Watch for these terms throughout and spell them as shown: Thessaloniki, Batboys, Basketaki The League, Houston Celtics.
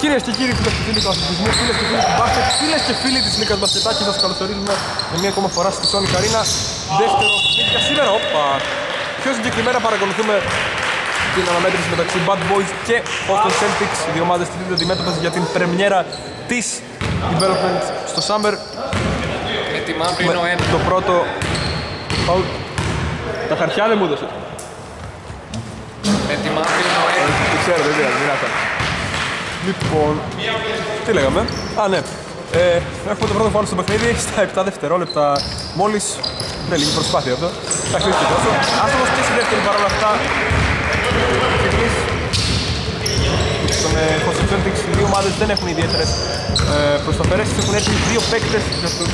Κυρίες και κύριοι, φίλες και φίλοι του αθλητισμού, φίλες και φίλοι του μπάσκετ, φίλες και φίλοι της Λίγκας Μπασκετάκι, σας καλωσορίζουμε για μία ακόμα φορά στη Sonic Arena. Δεύτερο παιχνίδι για σήμερα. Όπα. Πιο συγκεκριμένα παρακολουθούμε την αναμέτρηση μεταξύ Batboys και Houston Celtics. Οι δύο ομάδες στηρίζονται αντιμέτωπες για την πρεμιέρα της Development στο Summer. Με το πρώτο. Τα χαρτιά δεν μου έδωσε. Με τη μαύρη νοέ. Το ξέρω, δεν πειράζει, μην άκουσα. Λοιπόν, τι λέγαμε. Α, ναι. Έχουμε το πρώτο φάουλ στο παιχνίδι στα 7 δευτερόλεπτα μόλις. Ναι, λίγη προσπάθεια αυτό. Θα κλείσει και τόσο. Άστοχος και στη δεύτερη παρόλα αυτά. Στον Houston Celtics οι δύο ομάδες δεν έχουν ιδιαίτερες προσταφαιρέσεις. Έχουν έρθει δύο παίκτες για τους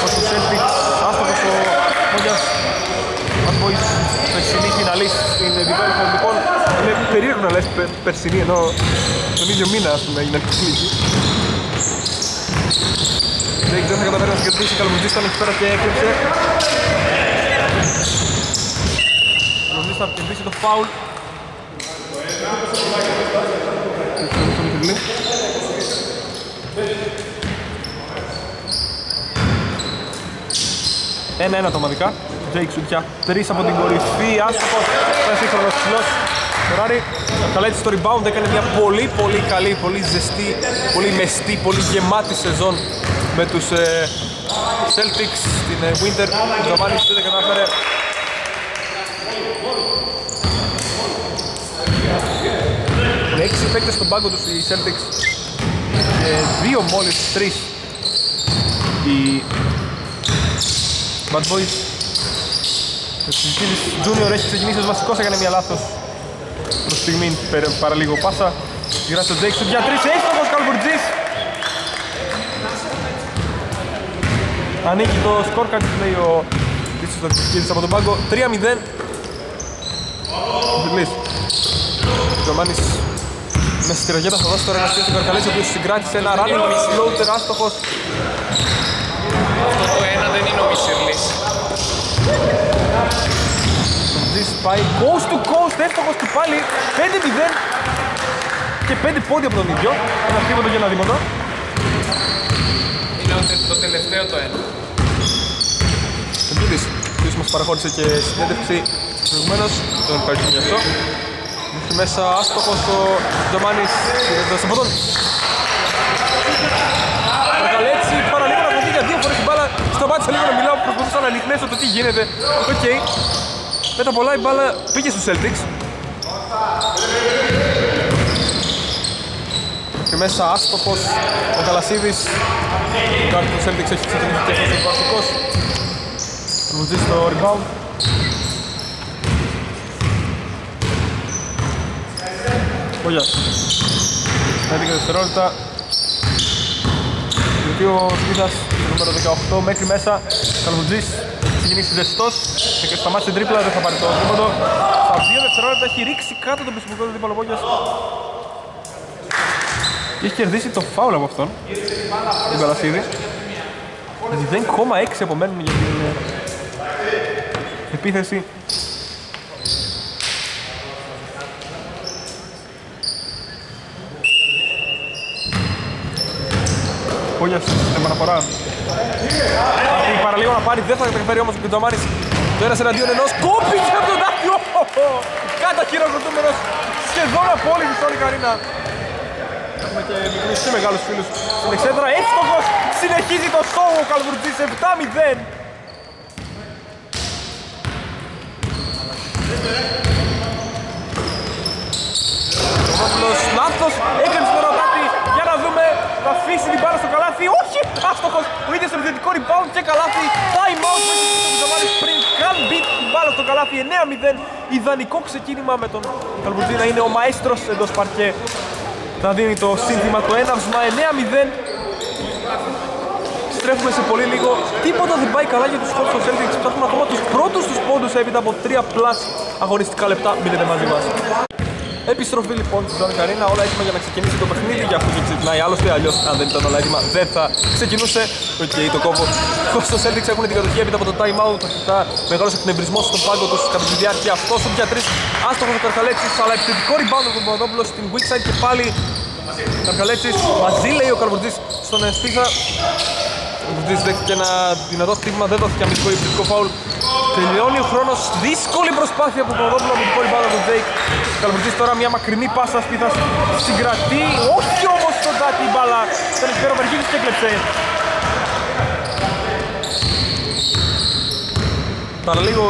Houston Celtics. Άστοχος ο Μόγιας. Batboys περσινή φιναλίστη στην Development. Λοιπόν, είναι περίεργο να λες περσινή, ενώ τον ίδιο μήνα έγινε αρχιστήληση. Δεν θα καταφέρει να συγκρατήσει, καλομουζίσταν εκεί πέρα και έκλεψε. Καλομουζίσταν να κερδίσει το φάουλ. Ένα-ένα τοματικά. Τζέικ Σουτιά, 3 από την κορυφή, άστοχος, θα σύγχρονος ψηλός. Φεράρι, καλά έτσι στο rebound, έκανε μια πολύ καλή, πολύ ζεστή, πολύ μεστή, πολύ γεμάτη σεζόν με τους Celtics, την Winter. Ο Τζοβάνης δεν κατάφερε. Με 6 παίκτες στον πάγκο τους οι Celtics, 2 μόλις, 3 οι Batboys. Ο Τσιτσίδης Junior έχει ξεκινήσει ως βασικός, έκανε μια λάθος προς στιγμή, παραλίγο πάσα. Γυράζει το Τζέικ Σουτ για 3, έστοχος Καλμπουρτζής. Ανήκει το σκορ, κάτι που λέει ο Τσιτσίδης από τον πάγκο, 3-0. Τζιτσίδης. Ο Τζομάνης μέσα στη ραγέτα θα δώσει τώρα ένα στήριο στον Καρκαλέση, ο οποίος συγκράτησε ένα running floater, άστοχος. Αυτό το ένα δεν είναι ο Μισερλής. Τζις πάει coast to coast, εύστοχος του πάλι, 5-0 και 5 πόδια από τον ίδιο. Ένα τίποτα και ένα δίποτα. Είναι το τελευταίο το ένα. Τον Τζις, ο οποίος μας παραχώρησε και συνέντευξη προηγουμένως, τον ευχαριστούμε γι' αυτό. Μέχρι μέσα άστοχος ο Τζομάνης, το σαποτόν. Παρακαλέτσι, παραλίγο να κοντήκα δύο φορές την μπάλα, σταμάτησα λίγο να μιλάω, προσπαθούσα να ανοιχνέσω το τι γίνεται. Οκ. Μετά πολλά η μπάλα πήγε στους Celtics. Και μέσα άστοχος ο Καλασίδης. Ο κάρτος του Celtics έχει ξεκινήσει και αυτός ο βασικός. Μου ζήσει το rebound. Κόγιας. Μέχρι και δευτερόλεπτα. Γιατί ο Σπίδας, το νούμερο 18, μέχρι μέσα. Καλμουτζής. Ξεκινήσει ζεστός και σταμάτησε τρίπλα, δεν θα πάρει το τρίποντο. Στα 2 δευτερόλεπτα έχει ρίξει κάτω τον προσωπικό του δίπαλο Πόγιας. Έχει κερδίσει το φάουλ από αυτόν, την Καλασίδη. 0,6 απομένουν για την επίθεση. Πόγιας, επαναφορά. Παραλίγο να πάρει, δεν θα καταφέρει όμως ο Τζομάνης. Το ένας εναντίον ενός, κόπηκε από το δάχτυο! Καταχειροκροτούμενος σχεδόν από όλη τη Sonic Arena. Έχουμε και μικρούς και μεγάλους φίλους στην εξέδρα. Έστοχος, συνεχίζει το σόου ο Καλβουρτζής, 7-0. Καλός λάθος, έκλεισε το ροδάτι για να δούμε. Θα αφήσει την μπάλα στο καλάθι, όχι! Άστοχος, ο ίδιος επιθετικό rebound και καλάθι. Time out με τον Τζομάνης πριν καν μπει την μπάλα στο καλάθι, 9-0. Ιδανικό ξεκίνημα με τον Καλμπουρτζή να είναι ο μαέστρος εντός παρκέ. Θα δίνει το σύνθημα, το έναυσμα, 9-0. Στρέφουμε σε πολύ λίγο. Τίποτα δεν πάει καλά για τους Houston Celtics. Ψάχνουν ακόμα τους πρώτους τους πόντους έπειτα από 3 πλάς αγωνιστικά λεπτά. Μείνετε μαζί μας. Επιστροφή λοιπόν στην Τζον Καρίνα, όλα έτοιμα για να ξεκινήσει το παιχνίδι για αυτό και ξεκινάει. Άλλωστε, αλλιώς αν δεν ήταν όλα έτοιμα δεν θα ξεκινούσε. Οκ, το κόμπο. Houston Celtics έχουν την κατοχή έπειτα από το time out. Αρχικά μεγάλο εκνευρισμό στον πάγκο του κατά τη διάρκεια αυτό. Στον πια τρει άστοχο του Καρκαλέτσι, αλλά επιθετικό rebound από τον Παπαδόπουλο στην weak side και πάλι. Καρκαλέτσι μαζί λέει ο Καρβουρτζής στον Στίχα. Βουρτζής δέχτηκε ένα δυνατό χτύπημα, δεν δόθηκε αμυντικό ή επιθετικό φάουλ. Τελειώνει ο χρόνος, δύσκολη προσπάθεια από τον Παπαδόπουλο από την πόλη μπάλα του Τζέικ. Καλβουρτζής τώρα μια μακρινή πάσα σπίθας συγκρατεί, όχι όμως κοντά την μπάλα. Τον Εσπέρο Βεργίδης και κλέψε. Παραλίγο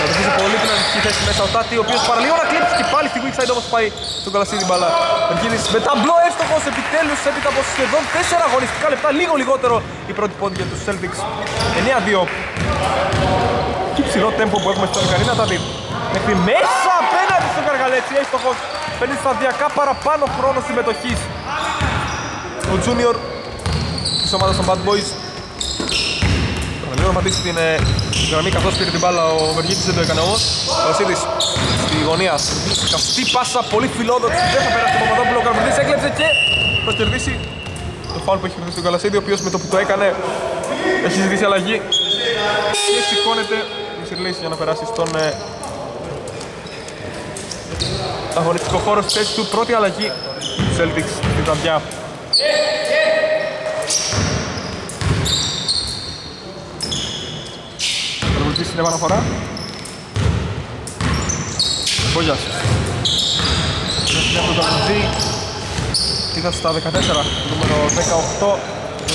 να βρίσκει πολύ την ανοιχτή θέση μέσα ο Τάτη, ο οποίος παραλίγο να κλέψει και πάλι στη weak side όμως πάει στον Καλασίδη μπάλα. Βεργίδης με ταμπλό εύστοχος επιτέλους, έπειτα από σχεδόν 4 αγωνιστικά λεπτά, λίγο λιγότερο η πρώτη πόντη για τους Celtics. 9-2. Και ψηλό τέμπο που έχουμε στον Καρίνα Τάτη. Μέχρι μέσα απέναντι στον Καργαλέτσι, εύστοχος, παίρνει σταδιακά παραπάνω χρόνο συμμετοχής. Ο Junior της ομάδας των Bad Boys. Λίγο να πατήσει την γραμμή καθώς πήρε την μπάλα ο Βεργίτης, δεν το έκανε όμως. Ο Βασίλης στη γωνία. Καυτή πάσα, πολύ φιλόδοξη, δεν θα περάσει τον Παπαδόπουλο. Ο Καρβουρτής έκλεψε και θα κερδίσει το φάουλ που έχει κερδίσει τον Καλασίδη, ο οποίος με το που το έκανε έχει ζητήσει αλλαγή. Και σηκώνεται η Συρλής για να περάσει στον αγωνιστικό χώρο στη θέση του. Πρώτη αλλαγή του Celtics στην Ζαμπιά. Στην επαναφορά Μπόγιας συνέχεια τον Καρμουντζή ήταν στα 14, νούμερο 18,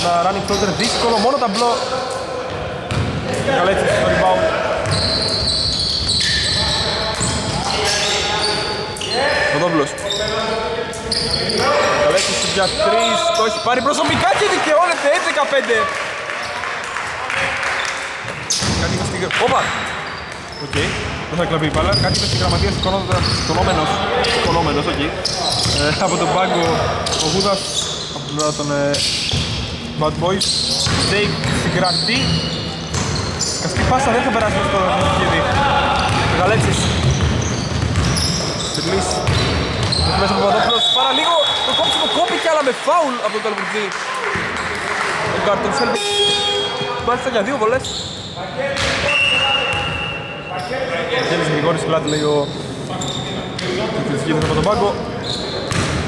ένα running floater δύσκολο, μόνο ταμπλό Καλέτσι στο rebound Ποδόβλος Καλέτσι στο πια 3, το έχει πάρει προσωπικά και δικαιώνεται 11-15. Όπα! Οκ, δεν θα κλαπεί η μπάλα. Κάτι με στην γραμματεία σηκωνόμενος, οκ. Από τον πάγκο ο Γούδας, από την πλευρά των Bad Boys. Τζέικ συγκρατεί. Καστή πάσα δεν θα περάσει στο χέρι. Μεγαλέτσις. Συρλής. Μέσα από τον Παπαδόπουλο. Πάρα λίγο το κόψιμο κόπηκε, αλλά με φάουλ από τον Καλβουρτζή. Ο Κάρτον Σέλβιτς. Μάλιστα για δύο βολές. Γέλης Γρηγόρης πλάτη λέει ο Κλεισγίδης από τον πάγκο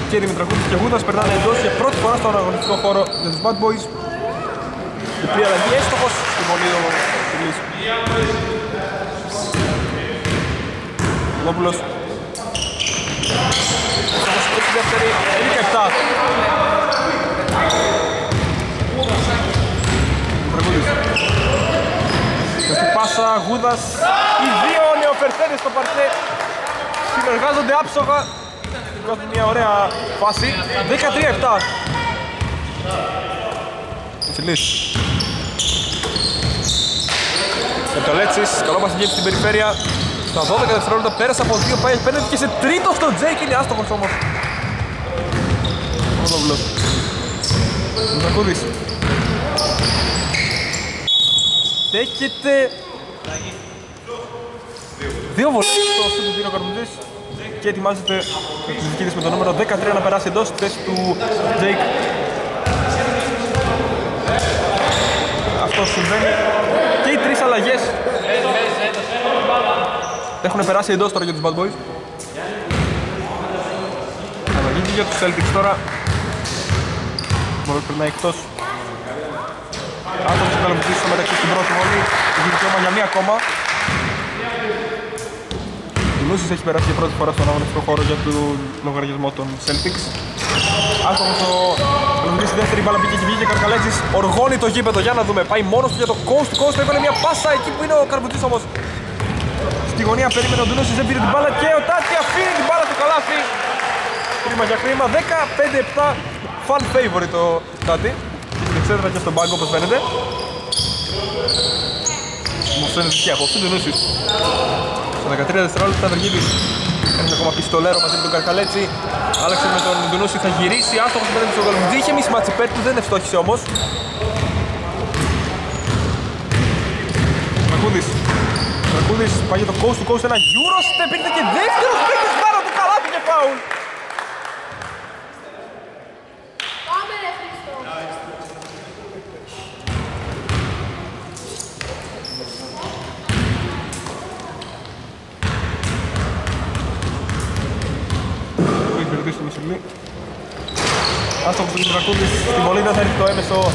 και η Δημητρακούδης και Γούδας περνάνε εντός για πρώτη φορά στον αγωνιστικό χώρο για τους Bad Boys. Διπλή αλλαγή έστοχος στη βολή ο Συρλής. Λόπουλος έστοχος στη δεύτερη 17. Πάσα, Γούδας, οι δύο νεοφερθέντες στο παρκέ συνεργάζονται άψογα. Βγάζουν μια ωραία φάση. 13-7. Βασιλής. Καρκαλέτσης, καλό πασιγεύει στην περιφέρεια. Στα 12 δευτερόλεπτα πέρασε από 2, πάει πέντε και σε τρίτο στο Τζέικ, είναι άστοχος όμως. Ποδόβλος. Μητακούδης. Στέκεται δύο βολές στο σύντου δίνει ο Καρμουντής και ετοιμάζεται η Κλεισγίδης με το νούμερο 13 να περάσει εντός στη θέση του Jake. Αυτό συμβαίνει και οι τρεις αλλαγές έχουν περάσει εντός τώρα για τους Bad Boys. Αλλαγή και για τους Celtics τώρα. Μπορεί να περνάει εκτός. Άτομος ο Καλαμουντής στο μεταξύ στην πρώτη βολή, έχει δικαίωμα για μία ακόμα. Ο Λούσης έχει περάσει για πρώτη φορά στον αγωνιστικό χώρο για τον λογαριασμό των Celtics. Άτομος ο Καλαμουντής στη δεύτερη μπάλα μπήκε και βγήκε ο Καρκαλέτσης, οργώνει το γήπεδο, για να δούμε, πάει μόνος του για το coast to coast, έβαλε μια πάσα εκεί που είναι ο Καρμουντής όμως. Στη γωνία περίμενε ο Ντουνούσης, δεν πήρε την μπάλα και ο Τάτι αφήνει την μπάλα του καλάθι. Κρίμα για κρίμα, 15-7, fan favorite ο Τάτι. Εξέδρα και στον πάγκο όπως φαίνεται. Μου φαίνεται και από αυτήν την ουσία. Στα 13 δευτερόλεπτα Βεργίδης κάνει ακόμα πιστολέρο μαζί με τον Καρκαλέτσι. Άλλαξε με τον Ντουνούση, θα γυρίσει. Άστοχος μετά τον Καλβουρτζή. Είχε μισή μάτς υπέρ του, δεν ευστόχησε όμως. Τρακούδης. Τρακούδης πάει για το coast to coast. Ένα Eurostep, ήρθε και δεύτερος παίκτης φάουλ. Πάμε ρε Χρήστο. Έχει περιτήσει το Μεσουλή. Άστο που τον Βρακούλης, στην βολή δεν θα έρθει το έμεσο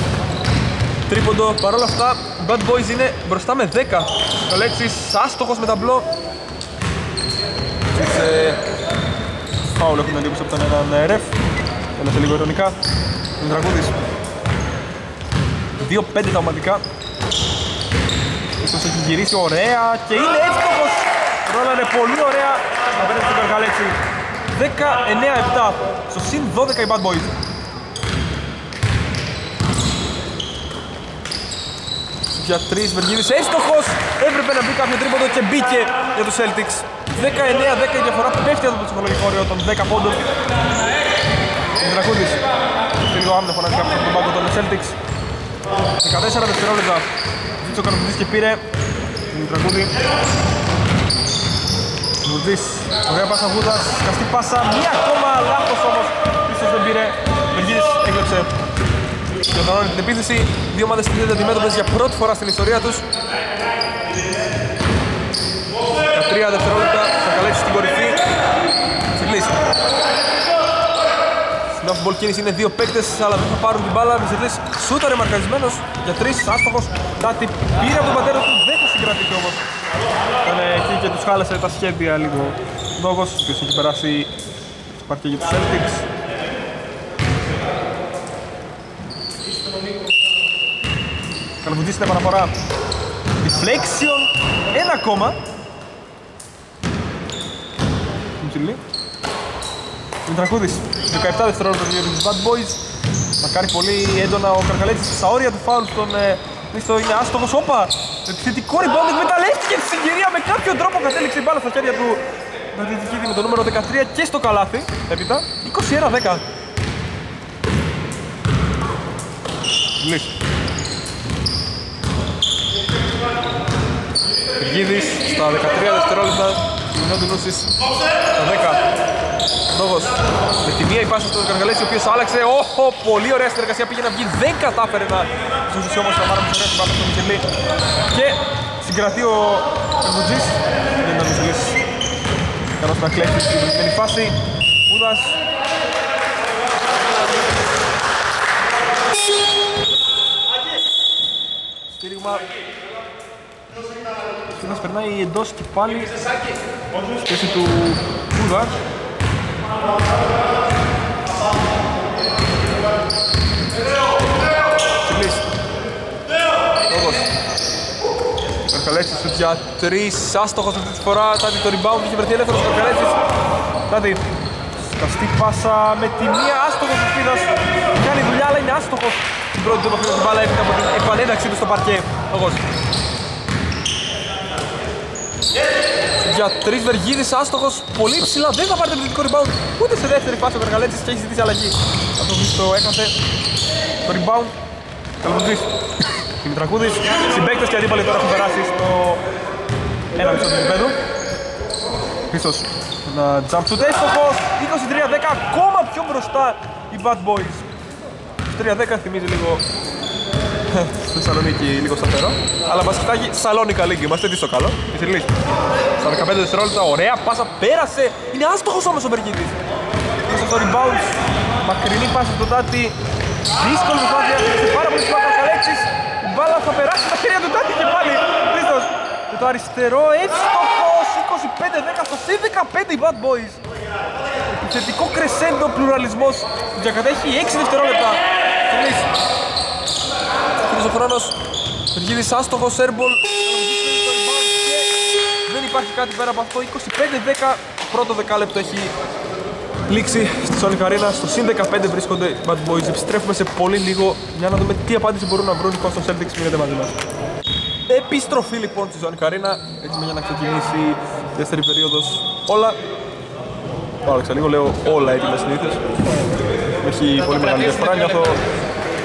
τρίποντο. Παρ' όλα αυτά, οι Bad Boys είναι μπροστά με 10. Καλέξης, άστοχος με ταμπλό. Φάουλ έχουν εντύπωση από τον ΕΡΕΦ. Έλασε λίγο ειρωνικά. Τον Δραγούδης. 2-5 τα ομαδικά. Ίσως έχει γυρίσει ωραία και είναι εύστοχος. Ρόλανε πολύ ωραία απέναντι στον Καργαλέξη. 19-7. Στο συν 12 οι Bad Boys. Για 3 Βεργίδης, εύστοχος. Έπρεπε να μπει κάποιο τρίποντο και μπήκε για τους Celtics. 19-10 η διαφορά πέφτει από το ψυχολογικό όριο των 10 πόντων. Ο Δρακούδης, λίγο άμυνα φωνάζει κάποιος από τον πάγκο των Celtics. 14 δευτερόλεπτα, ζήτησε ο Καρμουδής και πήρε τον Δρακούδη. Μουρδής, ωραία πάσα Γούδας, καστή πάσα, μία ακόμα λάθος όμως, ίσως δεν πήρε. Βεργίδης έκλεψε και οργανώνει την επίθεση. Δύο ομάδες που είναι αντιμέτωπες για πρώτη φορά στην ιστορία τους. 3 δευτερόλεπτα, θα καλέσει στην κορυφή. Σε κλείσει. Στην off-ball κίνηση είναι δύο παίκτες, αλλά δεν θα πάρουν την μπάλα. Σε κλείσει, σούταρε μαρκαρισμένος για 3, άστοχος. Τάτι πήρε από τον πατέρα του, δεν θα συγκρατηθεί όμως. Ήταν εκεί και τους χάλασε τα σχέδια λίγο. Νόγος, ο οποίος έχει περάσει στο παρκέ για τους Celtics. Καλαβουτής στην επαναφορά. Deflection, ένα ακόμα. Μητρακούδης, 17 δευτερόλεπτα για τους Bad Boys. Μακάρι πολύ έντονα ο Καρκαλέτσης στα όρια του φάουλ στον Χρήστο, είναι άστοχος. Όπα! Επιθετικό rebound, εκμεταλλεύτηκε τη συγκυρία με κάποιο τρόπο, κατέληξε η μπάλα στα χέρια του Νατιτζικίδη με το νούμερο 13 και στο καλάθι. Έπειτα, 21-10. Λύση. Τεργίδης στα 13 δευτερόλεπτα. Νότινούσης, τα 10. Νόγος, με τη μία η πάσα στον Καργαλέτσι, ο οποίος άλλαξε. Όχο, πολύ ωραία συνεργασία, πήγε να βγει, δεν κατάφερε να ζούσε όμως να πάρει την πάσα στον Μιχελή. Και συγκρατεί ο Καρμουτζής, δεν είναι ο Μιχελής. Καλώς να κλέφτει στην προηγούμενη φάση. Ούδας. Στήριγμα. Σύντας περνάει εντός και πάλι σχέση του Κούδα. Συγκλής. Λόγος. Καρκαλέτσης του για 3, άστοχος αυτή τη φορά. Τάτι το rebound, είχε βρεθεί ελεύθερος ο Καρκαλέτσης. Τάτι, σκαστή πάσα με τη μία, άστοχος του Σπίδας. Κάνει δουλειά, αλλά είναι άστοχος. Την πρώτη του επαφή με την μπάλα έπειτα από την επανένταξή του στο παρκέ. Λόγος. Για 3 Βεργίδης, άστοχος, πολύ ψηλά, δεν θα πάρει το επιθετικό rebound ούτε σε δεύτερη φάση ο Καργαλέτσης και έχει ζητήσει αλλαγή. Αυτό που το έχασε, το rebound, Καλβουτζής, Δημητρακούδης, συμπαίκτες και αντίπαλοι τώρα έχουν περάσει στο 1,5 του επίπεδου. Χρήστος, ένα jump shoot, έστοχος, 23-10, ακόμα πιο μπροστά οι Bad Boys. 23-10 θυμίζει λίγο στη Θεσσαλονίκη, λίγο σταθερό. Αλλά Μπασκετάκι, Θεσσαλονίκη λίγη, είμαστε τι στο καλό. Στα 15 δευτερόλεπτα, ωραία πάσα, πέρασε. Είναι άστοχος όμως ο Μπεργίδης. Ίσως το rebound, μακρινή πάσα στο Τάτι. Δύσκολη προσπάθεια, σε πάρα πολύ σημαντικά Καρκαλέτσης. Η μπάλα θα περάσει στα χέρια του Τάτι και πάλι. Χρήστος, με το αριστερό, εύστοχος, 25-10, στο συν 15 οι Bad Boys. Επιθετικό κρεσέντο, πλουραλισμός, που διακατέχει 6 δευτερόλεπτα. Ο χρόνος, Βεργίδης άστοχος, airball. Δεν υπάρχει κάτι πέρα από αυτό. 25-10, πρώτο δεκάλεπτο έχει λήξει στη Sonic Arena. Στο συν 15 βρίσκονται οι Bad Boys. Επιστρέφουμε σε πολύ λίγο για να δούμε τι απάντηση μπορούν να βρουν οι Houston Celtics. Μείνετε μαζί μας. Επιστροφή λοιπόν στη Sonic Arena, έτσι για να ξεκινήσει η δεύτερη περίοδος. Όλα. Άλλαξα λίγο, λέω όλα έτοιμα συνήθως. Έχει πολύ μεγάλη διαφορά. Νιώθω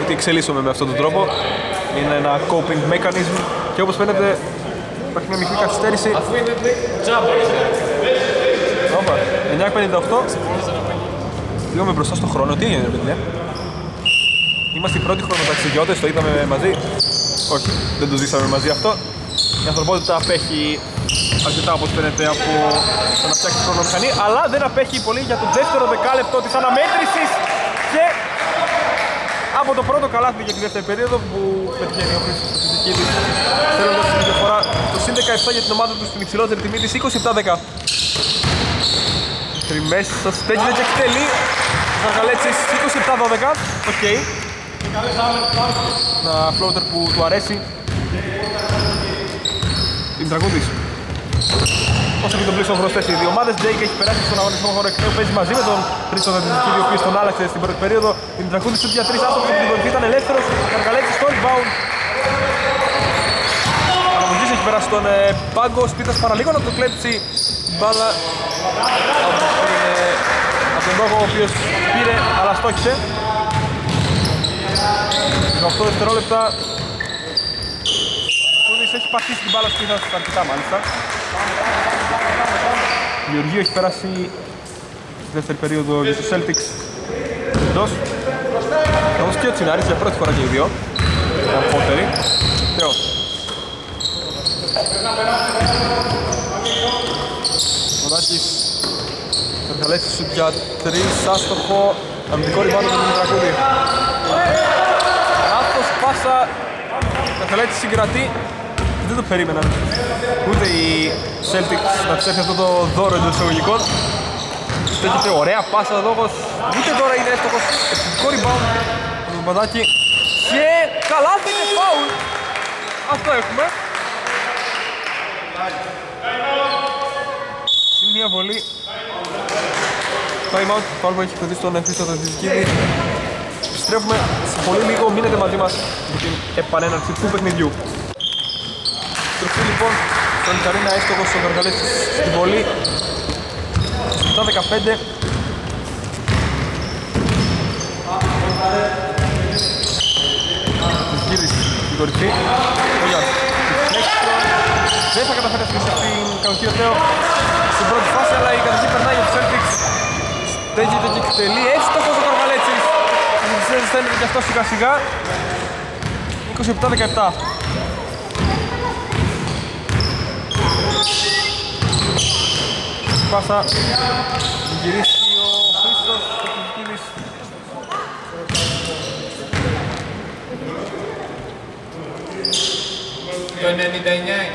ότι εξελίσσομαι με αυτόν τον τρόπο. Είναι ένα coping mechanism και όπως φαίνεται υπάρχει μια μικρή καθυστέρηση. Όπα! 9.58. Πήγαμε μπροστά στον χρόνο. Τι έγινε, παιδιά? Είμαστε οι πρώτοι χρονοταξιδιώτες, το είδαμε μαζί. Όχι, δεν το ζήσαμε μαζί αυτό. Η ανθρωπότητα απέχει αρκετά, όπως φαίνεται, από το να φτιάξει χρονομηχανή, αλλά δεν απέχει πολύ για το δεύτερο δεκάλεπτο της αναμέτρησης και από το πρώτο καλάθι για τη δεύτερη περίοδο που πετυχαίνει ο Χρήστος στη δική της, θέλοντας τη διαφορά το συν 17 για την ομάδα του στην υψηλότερη τιμή της 27-10. Τριμέσσα στέκεται και εκτελεί ο Ζαργαλέτσης 27-12. Οκ. Ένα φλόουτερ που του αρέσει. Είναι τραγούδης. Όσο και τον πλήσιο γνωστές οι δύο ομάδες, Τζέικ έχει περάσει στον αγωνισμό χώρο εκ νέου, παίζει μαζί με τον Χρήστο Δαντιστική, ο οποίος τον άλλαξε στην πρώτη περίοδο. Είναι τραγούδης του για 3 άτομα και την κορυφή ήταν ελεύθερος. Ζαργαλέτσης στο rebound. Αναμοντής έχει περάσει στον πάγκο, Σπίτας παραλίγο να τον κλέψει μπάλα από τον λόγο ο οποίος πήρε αλλά στόχισε. 18 δευτερόλεπτα. Έχει πατήσει την μπάλα σπίνα στους αρκετά μάλιστα. Η Γεωργίου έχει περάσει στη δεύτερη περίοδο για τους Celtics. Εντός. Όμως και ο Τσινάρης για πρώτη φορά και οι δύο. Αμφότεροι. Θεός. Μοντάκης. Εργαλέτσης σου για τρεις. Άστοχο. Αμυντικό ριμπάνο του Μητρακούδη. Λάθος πάσα. Εργαλέτσης συγκρατεί. Δεν το περίμεναν ούτε οι Celtics να ψέφει αυτό το δώρο εντός εισαγωγικών. Στέκεται ωραία πάσα λόγος, ούτε τώρα είναι έστοχος, εξαιρετικό rebound από το μπαδάκι και καλά δεν είναι foul. Αυτό έχουμε. Συν μια βολή. Time out, foul που έχει κρατήσει στον Χρήστο Δαντιζικίδη. Στρέφουμε σε πολύ λίγο, μείνετε μαζί μας για την επανέναρξη του παιχνιδιού. Τροφή λοιπόν, τον Καρίνα έστοχος στον Βεργαλέτη στην βολή. Στα 15. Της γύρις στην κορυφή. Δεν θα καταφέρει να σκέψει αυτήν καλοκή ο Θεό στην πρώτη φάση, αλλά η κατοχή περνάει για τους Celtics. Στέγεται και εκτελεί έστοχος ο Βεργαλέτης. Στέλνεται και αυτό σιγά σιγά. 27-17. Πάσα, γυρίσει ο Χρήστος Κοκκινής. Το 99.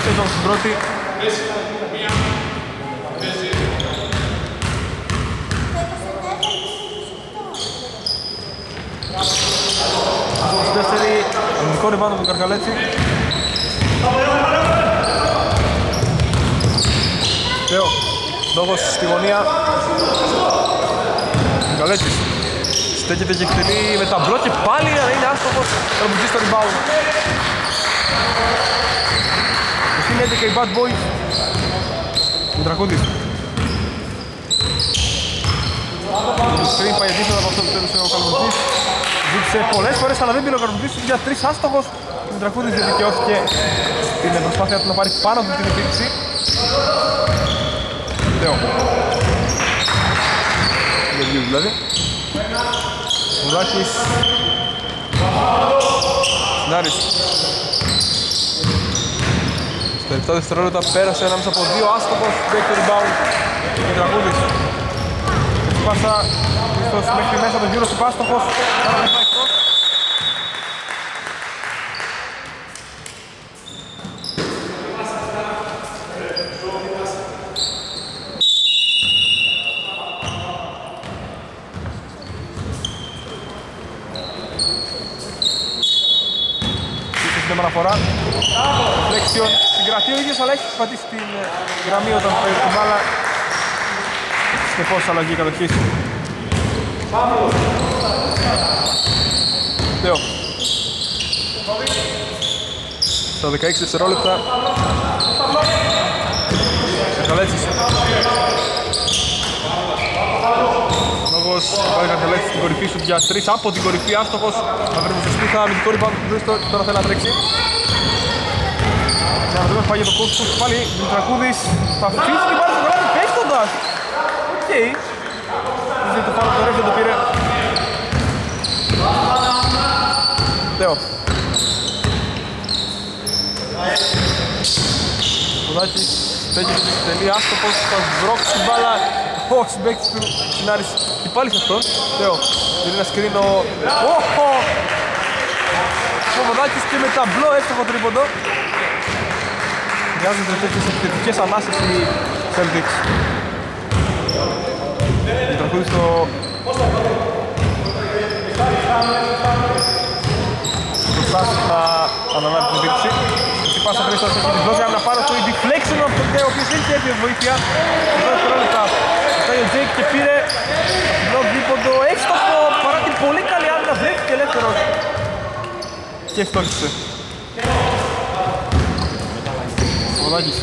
Στην πρώτη. Αμυντικό ριμπάνο από τον Καρκαλέτσι. Θεό, λόγος στη γωνία. Καρκαλέτσις στέκεται και εκτελεί με τα μπλοκ και πάλι είναι άστοχος. Ρομπιτζής στο rebound. Συνέται και οι Batboys. Μητρακούδης. Το screen πάει εντύπωση από αυτό που τέλειωσε ο Καλμοντής. Ζήτησε πολλές φορές αλλά δεν πήρε ο Καρμοντής για τρεις άστοχος. Ο Μητρακούδης δεν δικαιώθηκε την προσπάθεια του να πάρει πάνω από την επίρρηση. Θεό. Γεωργίου δηλαδή. Μουδάκης. Συνάρης. Τα 7 δευτερόλεπτα πέρασε ανάμεσα από δύο άστοχος, back to rebound και ο Τραγούδης. Πάσα μέχρι μέσα τον γύρο του άστοχος, άρα δεν πάει εκτός. Συγκρατεί ο ίδιος αλλά έχει πατήσει την γραμμή όταν παίρνει την μπάλα. Στεφώς αλλαγή κατοχής. Θεό. Στα 16 δευτερόλεπτα. Καλέτσις. Άστοχος, πάει να θελέξει την κορυφή σου για 3 από την κορυφή, άστοχος. Θα βρει μουσική, θα μη την κόρυφα, τώρα θέλει να τρέξει. Και να δούμε, πάει για το κόψου, πάλι Μητρακούδης, θα αφήσει και πάρει το βράδυ, πέφτοντας. Οκ. Δεν το πάρω το ρεύμα, δεν το πήρε. Τέο. Κουδάκης, παίγει με την τελή, άστοχος, θα σβρώξει μπάλα. Ο συμπαίκτης του Σινάρης και πάλι σε αυτόν. Θεό, δίνει ένα σκρίνο. Όχο! Κοβοδάκης και με ταμπλό έξω από το τρίποντο. Βγάζονται τέτοιες επιθετικές ανάσες οι Celtics. Μητρακούδης στο... Το Σάς θα αναλάβει την επίθεση. Η πάσα χρήση θα έχει δώσει ένα πάνω στο deflection από τον Θεό, ο οποίος έχει έρθει βοήθεια. Ο Τζέικ και πήρε τον δίποντο έξτοχο παρά την πολύ καλή άμυνα, βρέθηκε ελεύθερος και φτώχησε. Παπαδάκης.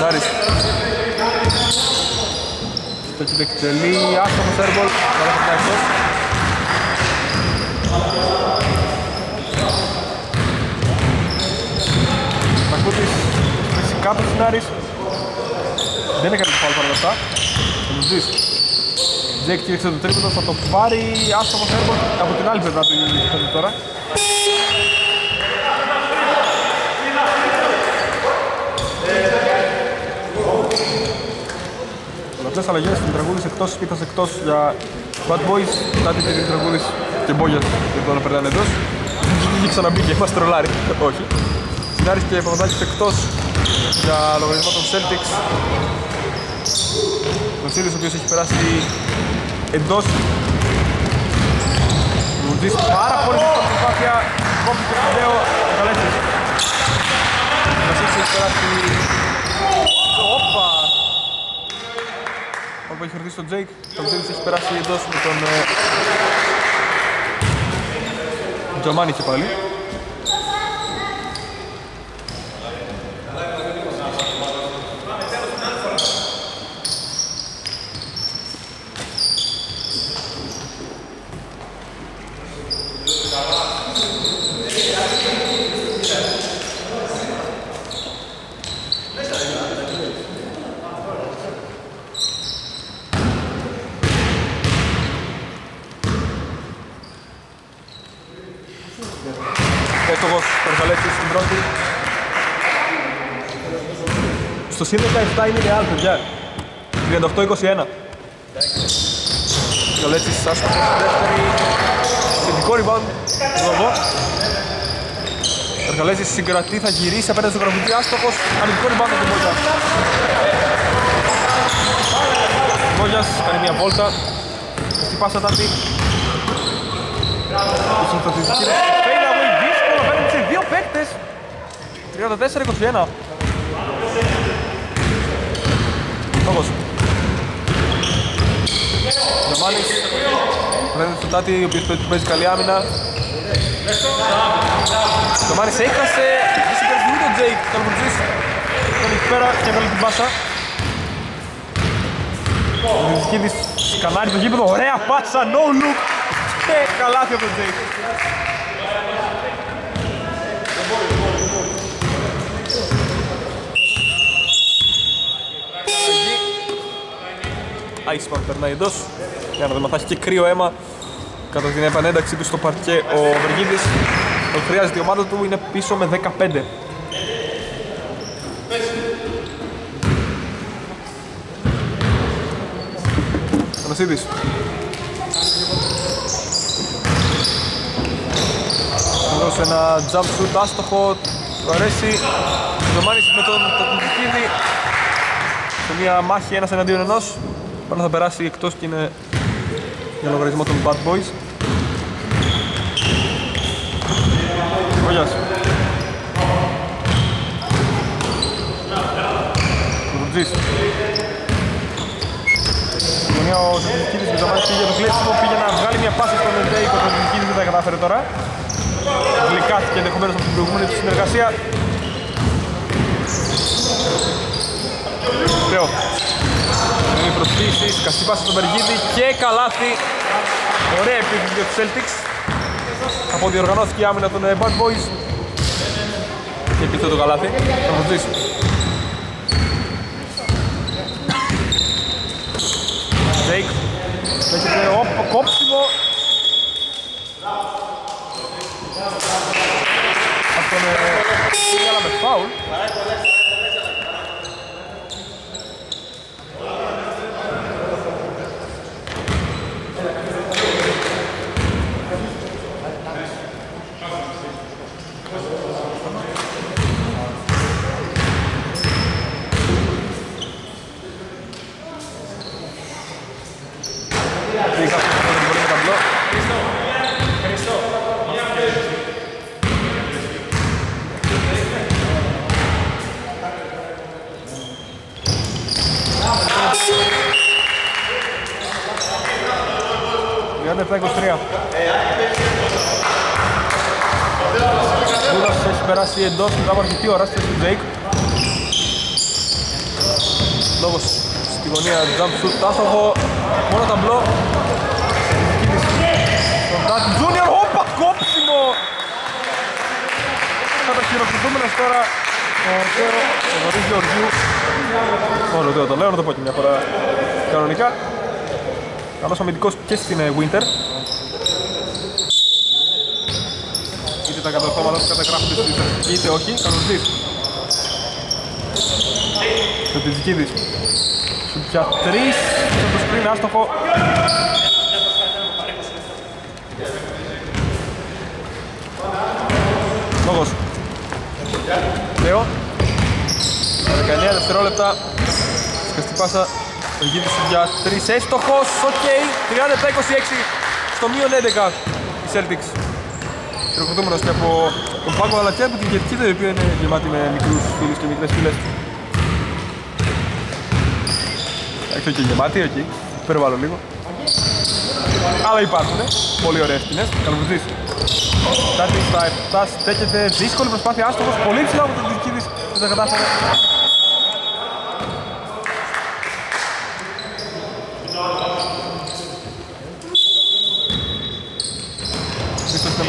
Ζάρης. Στο κοιτεξελί, άστοχος έρμπολ, καλά θα πάει αυτός. Μαρκούτης. Κάτω ο Σινάρης, δεν έκανε το φάουλ παρ' όλα αυτά, θα τους δεις. Τζέικ κήρυξε το τρίποντο, θα το πάρει άστοχος έρμπολ από την άλλη πλευρά του Γιούνιου τώρα. Πολλαπλές αλλαγές, Μητρακούδης εκτός, Πίθας εκτός για Batboys, Τάτη και Μητρακούδης και Μπόγιας και τώρα περνάνε εντός. Είχε ξαναμπήκε, μας τρολάρει, όχι. Σινάρης και Παπαδάκης εκτός. Για λογαριασμό των Celtics. Ο Σίλης ο οποίος έχει περάσει εντός. Μουντής πάρα πολύ δύσκολη προσπάθεια. Κόβει το τελευταίο. Καλέστης. Ο Σίλης έχει περάσει... Όπα! Όπου έχει χορτήσει τον Τζέικ. Ο Σίλης έχει περάσει εντός με τον... Τζαμάνι και πάλι. Στο ΣΥΝ 17 είναι ρεάλ, παιδιά. 38-21. Καλέτσις, άσχος, δεύτερη, σχετικό rebound, Λοβό. Καλέτσις συγκρατεί, θα γυρίσει απέναντι στο γραφουτή, άστοχος, αμυντικό rebound από τον Μόγια. Μόγιας κάνει μια βόλτα, στη πάσα τάμπη. Φέιλ αγώι, δύσκολο, παίρνει σε δύο παίκτες. 34-21. Στόχος. Τζαμάνης. Βλέπετε στον Τάτη, ο οποίος παίζει καλή άμυνα. Τζαμάνης έχασε. Δεν συγκρατεί ούτε ο Τζέικ. Τον Μουρτζής. Τον εκεί πέρα και έβαλε την πάσα. Ο Δημισκίδης σκανάρει το γήπεδο. Ωραία πάσα, no look. Και καλάθι από τον Τζέικ. Iceman περνάει εντός, για να δούμε, θα έχει και κρύο αίμα κατά την επανένταξή του στο παρκέ ο Βεργίδης. Τον χρειάζεται η ομάδα του, είναι πίσω με 15. Ανασίδης. Δώσε ένα jump shoot άστοχο, του αρέσει. Ζωμάνης με τον Τατμικίνη, σε μια μάχη ένας εναντίον ενός. Πάνω θα περάσει εκτός και είναι για λογαριασμό των Bad Boys. Βογιάς. Βουρτζής. Γωνία ο Τατζικίδης με τα μάτια πήγε το κλέψιμο, πήγε να βγάλει μια πάση στον Εντέικο, ο Τατζικίδης δεν τα κατάφερε τώρα. Γλυκάθηκε ενδεχομένως από την προηγούμενη του συνεργασία. Σιδηρέο. Με προσποίησης, καστή πάσα στον Περγίδη και καλάθι. Ωραία επίθεση για τους Celtics. Αποδιοργανώθηκε η άμυνα των Bad Boys. Και επίθετο το καλάθι. Θα προσθήσει. Jake. Έχει κόψιμο. Αυτόν πήγαλα με φάουλ. Περάσει εντός μετά από αρκετή ώρα στο Τζέικ. Λόγος στη γωνία jump shoot, άστοχο, μόνο ταμπλό. Στον Τάτι Τζούνιορ, όπα, κόψιμο! Κατά χειροκροτούμενος τώρα ο Ρωτέο, ο Βαρύς Γεωργίου. Ο Ρωτέο το λέω, να το πω και μια φορά κανονικά. Καλός αμυντικός και στην Winter. Τα κατορθώματα που καταγράφονται στη διδακτική, είτε όχι, καλωδείς. Το Τιτζικίδης. Σου πια τρεις, θα το σκρίνει άστοχο. Λόγος. Θεό. 19 δευτερόλεπτα. Σκαστή πάσα. Το Τιτζικίδης σου πια τρεις, έστοχος. Οκ. 30-26. Στο μείον 11. Η Celtics. Χειροκροτούμενος και από τον πάγκο αλλά και από την κερκίδα, η οποία είναι γεμάτη με μικρούς φίλους και μικρές φίλες. Έχει και γεμάτη, όχι. Περιβάλλω λίγο. Αλλά υπάρχουν, πολύ ωραίες σκηνές. Καλοβουζής. Κάτι στα 7 στέκεται, δύσκολη προσπάθεια, άστοχος, πολύ ψηλά από τον Τιτζικίδης, δεν τα κατάφερε.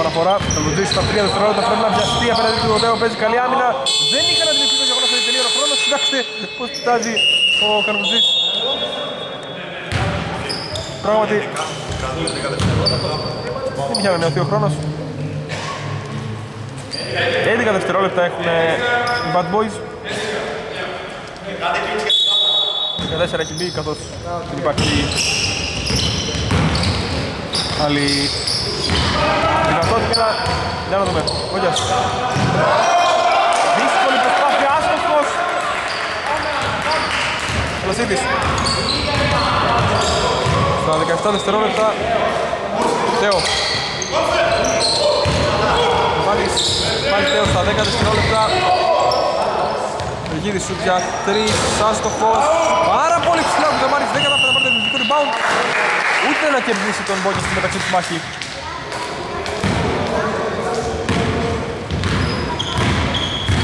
Παραφορά, θα λουτήσει τα 3 δευτερόλεπτα, πρέπει να βιαστεί απέναντι του Ρωτέο, παίζει καλή άμυνα. Δεν είχα να την επίδο για γεγονός ότι τελείωνε ο χρόνος, κοιτάξτε πώς κοιτάζει ο Καρβουζής. Πράγματι, δεν είχε ανανεωθεί ο χρόνος. 11 δευτερόλεπτα έχουν οι Bad Boys. 14 έχει μπει, καθώς δεν υπάρχει άλλη δυνατότητα, για να δούμε, όχι ας. Δύσκολη προσπάθεια, άστοχος. Λασίδης. Στα 17 δευτερόλεπτα, Θεό. Πάλι Θεό στα 10 δευτερόλεπτα. Βεγίδης σου για 3, άστοχος. Πάρα πολύ ψηλά που Καμάρης δεν κατάφερε να πάρει το επιθετικό rebound. Ούτε να κερδίσει τον Μπόκη στην μεταξύ του μάχη.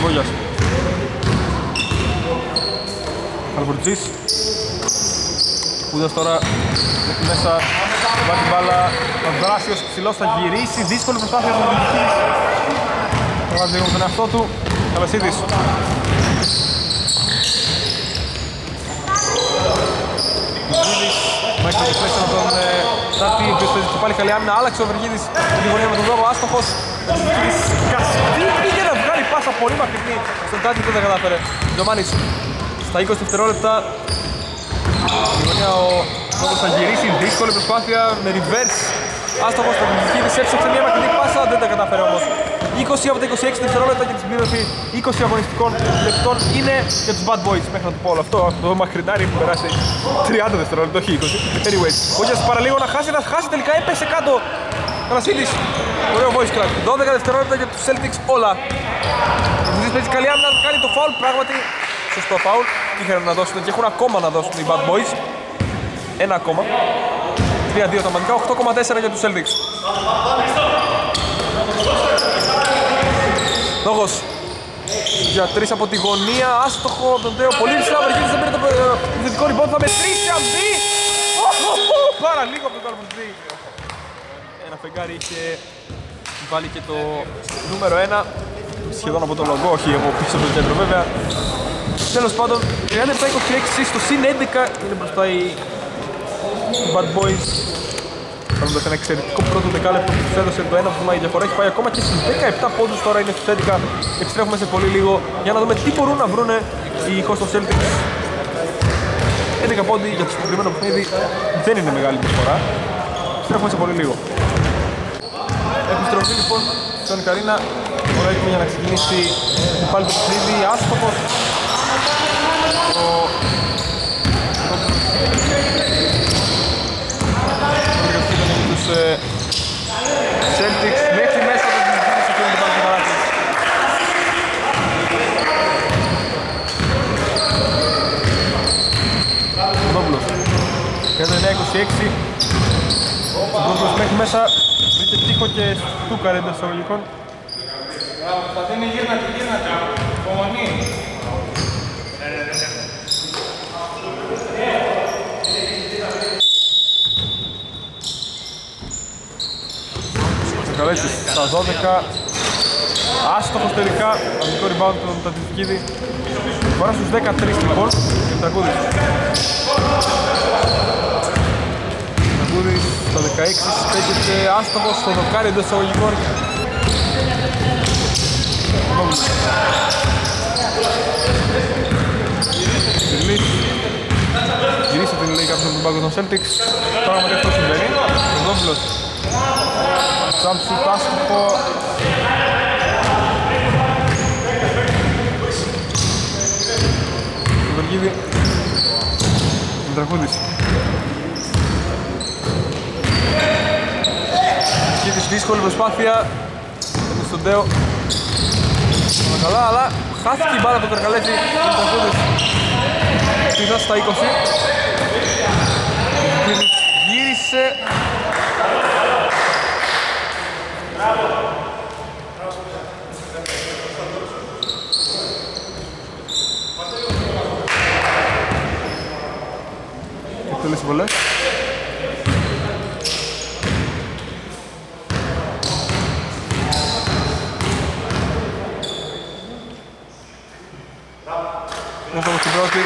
Μπόγιας. Καλβουρτζής. Κούδας τώρα έχει μέσα, βάζει την μπάλα, θα δράσει ως ψηλός, θα γυρίσει, δύσκολη προσπάθεια από τον Τιτζικίδη. Θα βάζει λίγο τον εαυτό του, Καλασίδης. Μέχρι το διπλέξιο από τον Τάτι, ο οποίος παίζει και πάλι καλή άμυνα, άλλαξε ο Βεργίδης τη γωνία με τον λόγο, άστοχος. Ο Τιτζικίδης καστήκε να βγάλει πάσα πολύ μακρινή στον Τάτι, δεν τα κατάφερε. Ντομάνης, στα 20 δευτερόλεπτα, η γωνία ο λόγος θα γυρίσει, δύσκολη προσπάθεια, με reverse, άστοχος, τον Τιτζικίδης έψαξε μια μακρινή πάσα, δεν τα κατάφερε όμως. 20 από τα 26 δευτερόλεπτα και την πλήρωση 20 αγωνιστικών λεπτών είναι για τους Bad Boys. Μέχρι να του πω όλο αυτό, αυτό το μακρινάρι που περάσει 30 δευτερόλεπτα, όχι 20. Anyways, όχι παραλίγο να χάσει, τελικά έπεσε κάτω. Κανασίδης, ωραίο voice crack. 12 δευτερόλεπτα για τους Celtics όλα. Τους παίζει καλή άμυνα, κάνει το foul, πράγματι σωστό foul. Είχαν να δώσουν και έχουν ακόμα να δώσουν οι Bad Boys. Ένα ακόμα. 3-2 τα μαντικά, 8,4 για τους Celtics. Λόγος. για 3 από τη γωνία, άστοχο από τον Τέο, πολύ ψηλά Βεργίδης, δεν πήρε το επιθετικό ριμπόντ, θα μετρήσει αμφί! Πάρα λίγο από τον Καλβουζή. Ένα φεγγάρι είχε βάλει και το νούμερο 1, σχεδόν από τον Λογκό, όχι από πίσω από το κέντρο βέβαια. Τέλος πάντων, 37-26 στο συν 11 είναι μπροστά οι Bad Boys. Κάνοντας ένα εξαιρετικό πρώτο δεκάλεπτο που τους έδωσε το 1 βαθμό η διαφορά, έχει πάει ακόμα και στους 17 πόντους, τώρα είναι στους 11. Επιστρέφουμε σε πολύ λίγο για να δούμε τι μπορούν να βρούνε οι Houston Celtics. 11 πόντοι για το συγκεκριμένο παιχνίδι δεν είναι μεγάλη διαφορά. Επιστρέφουμε σε πολύ λίγο. Επιστροφή λοιπόν στον Καρίνα. Ωραία έτοιμη για να ξεκινήσει πάλι το παιχνίδι. Άστοχος. Celtics μέχρι μέσα από την κίνηση και είναι πάνω στο παράθυρο. Κοντόπουλος. 19-26. Κοντόπουλος μέχρι μέσα. Βρήκε τείχο και στούκαρε εντός αγωγικών. Θα δίνει γύρνα και γύρνα. Υπομονή. Στα 12, άστοχος τελικά, αμυντικό rebound του Τατιδικίδη. Φορά στους 13 λοιπόν, και Τραγούδης. Τραγούδης στα 16, στέκεται άστοχος στο δοκάρι εντός αγωγικών. Γυρίσατε την λέει κάποιος από τον πάγκο των Celtics. Τώρα με αυτό συμβαίνει, Κοντόπουλος. Jump shoot άστοχο. Βεργίδη. Τραγούδης. Βεργίδης δύσκολη προσπάθεια. Είναι στον Τέο. Καλά, αλλά χάθηκε η μπάλα από τον Καρκαλέτη. Είναι Τραγούδης. Πήγα στα 20. Βεργίδης γύρισε. Εκτελέσει πολλές. Μέσα από την πρώτη.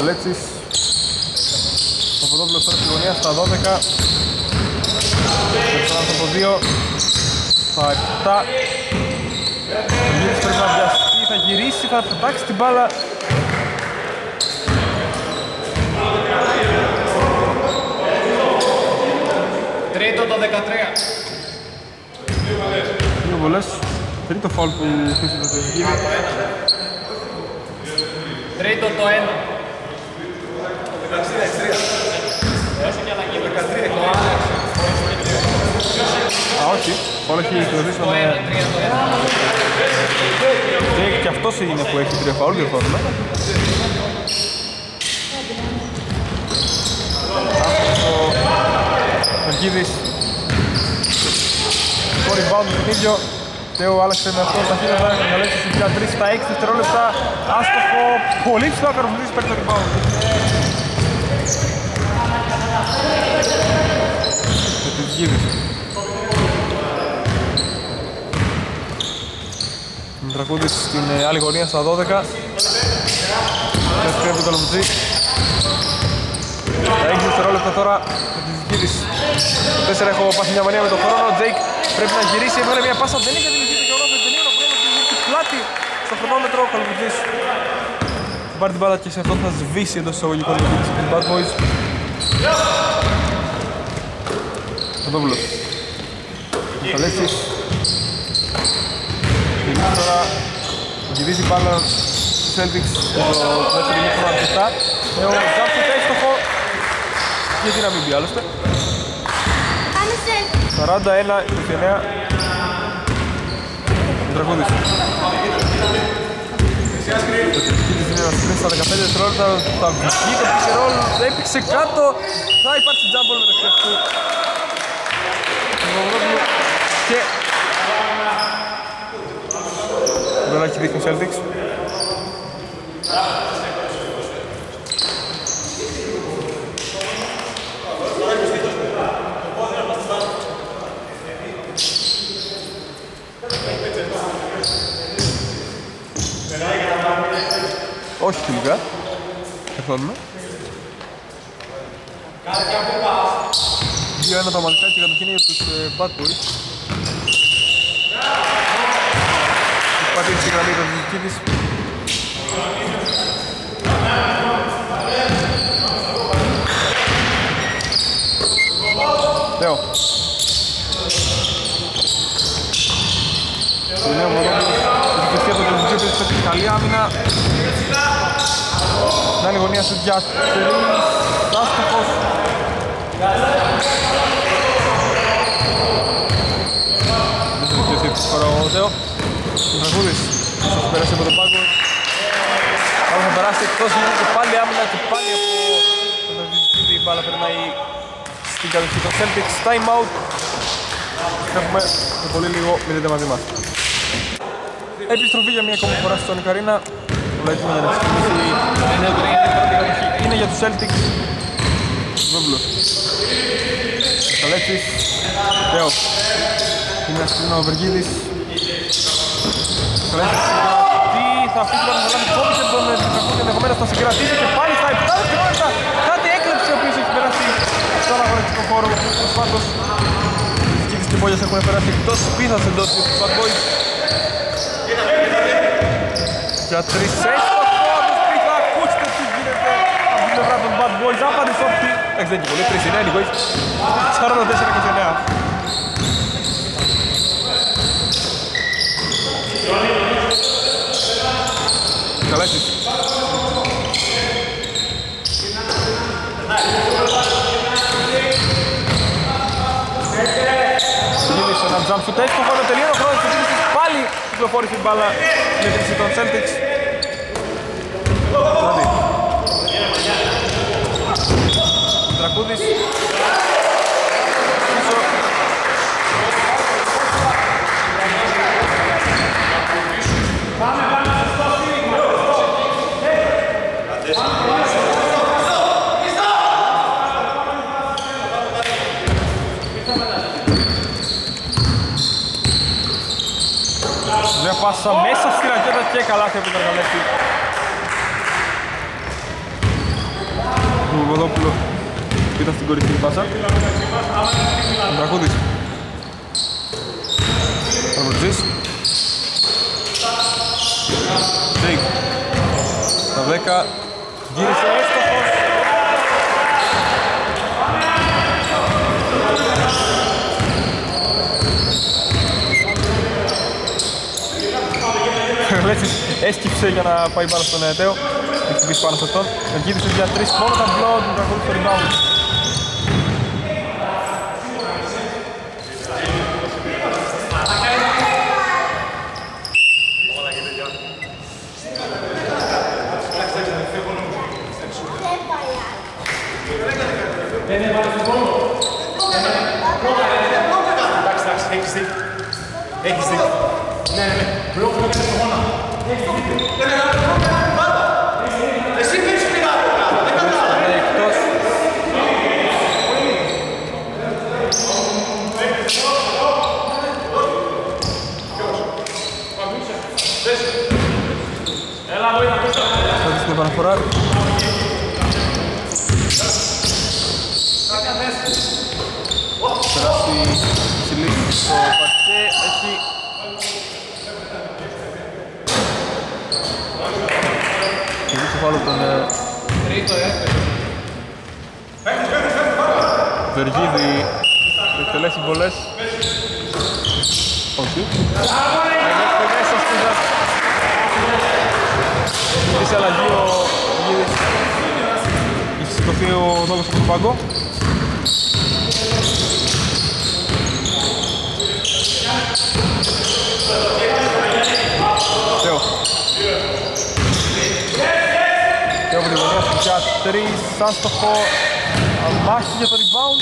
Αλέξης το Ποδόπουλος τώρα στη γωνία στα 12. Το 2 στα 7. Γυρίσει πρέπει να βιαστεί, θα γυρίσει, θα πετάξει την μπάλα. Τρίτο το 13. Δύο βολές. Τρίτο φαουλ που χτίσει το Τατιδικίδη. Τρίτο το 1. Α, όχι. Όλα έχει κλωδίσει να με... Και αυτός είναι που έχει 3 φαούλ, διορθώνουμε. Βεργίδης. Κόρη μπάουντ του Νίκιο. Τέο άλλαξε με αυτό στα χείλια, θα καλέσει στην 3 στα 6 δευτερόλεπτα. Άστοχο, πολύ ψηλά ο Καρβουζής παίρνει το rebound. Τατιδικίδης. Τραγούδης στην άλλη γωνία στα 12. Δεύτερο του Καλομπτζή. Τα 6 δευτερόλεπτα τώρα. Τατιδικίδης. 4 έχω πάθει μια μανία με τον χρόνο. Τζέικ πρέπει να γυρίσει. Έβγαλε μια πάσα. Δεν είχε δημιουργήσει το γεγονός. Δεν τελείωνε ο χρόνος. Δημιουργήσει πλάτη στο χρονόμετρο. Ο Καλομπτζής. Πάρει την μπάλα και σε αυτό θα σβήσει εντός εισαγωγικών λεπτήρες από την Bad Boys. Κοντόπουλος. Μιχαλέτσης. Τώρα γυρίζει πάνω στους Celtics στο δεύτερο ημίχρονο αρκετά. Ο Ζάψου τέστοχο. Γιατί να μην πει άλλωστε. Πάμε σε 41-29. Τραγούδι σου. Στα 15 δευτερόλεπτα θα βγει το pick and roll, θα έπαιξε κάτω, θα υπάρξει jump ball μεταξύ αυτού και μπρολάκι δείχνει ο Celtics. Όχι τελικά, καθόλου. 2-1 τα μαλλικά και κατοχήν για τους Batboys. Πατήρησε η γραμμή του δική της. Θεό. Του νέο μορφή. Η πισχέτα του δική της πέτυχε καλή άμυνα. Να είναι η γωνία σου για τρεις, άστοχος. Δεν θα δικαιωθεί η φορά ο Θεό. Ο Τραγούδης θα περάσει από τον πάγκο. Άρα θα περάσει εκτός γυναίων και πάλι άμυνα και πάλι από τον Τραγουδιστή. Η μπάλα περνάει στην κατοχή των Celtics. Time out. Έχουμε με πολύ λίγο, μείνετε μαζί μας. Επιστροφή για μια ακόμη φορά στον Καρίνα. Βλέπουμε να ξεκινήσει η νέα κατοχή. Είναι για τους Celtics. Βέμπλος. Καλέξης. Θεό. Είναι αστυνό ο Βεργίδης. Καλέξης. Θα αφήσει τον Μελάνη Κόμπισε τον Τραγούδι ενδεχομένως θα συγκρατήσει και πάλι στα 7 δευτερόλεπτα. Κάτι έκλεψε ο οποίος έχει περάσει στον αγωνιστικό χώρο. Προσπάθως τις κίνησες και πόλιας έχουν περάσει εκτός πίθας εντός του Batboys. Για τρεις έστοχος πίθα, ακούστε τι γίνεται από την πλευρά των Bad Boys, άπαντη σόρτη. Εντάξει δεν είναι πολύ, 3 είναι anyways. 44-29. Καλέξεις. Γύρισε ένα jump shoot, έχει το τελείωνο χρόνο της γύρισης, πάλι κυκλοφόρησε η μπάλα με τρίση των Celtics. Τραγούδης. Μια πάσα μέσα στη ρακέτα και καλάθι από τον Αργαλέφτη. Του Βοδόπουλου πήτα στην κορυφή πάσα. Ο Τραχούδης. Παρμορτζής. Τζέικ. Στα 10. Γύρισε έστοχος. Έσκυψε για να πάει πάνω στον Αιτέο. Θα χτυπήσει πάνω σε αυτόν. Γύρισε για 3 μόνο τα μπλό του Τραγούδη στο rebound. Έχεις δει. Ναι. Μπλοκ με τον αγώνα. Εσύ πήρες πειράδο. Δεν κατάλαβα. Εκτός. Θα δεις την επαναφορά. Περάσει η συλλήγη στο παρτέ. Έχει φάουλ από τον Βεργίδη, εκτελέσει βολές. Όχι. Έγραφε μέσα στη ζάχτη. Είχε αλλαγή ο Βεργίδης. Είχε σηκωθεί ο δόγκος από τον πάγκο. 3 άστοχο, αμάχη για το rebound.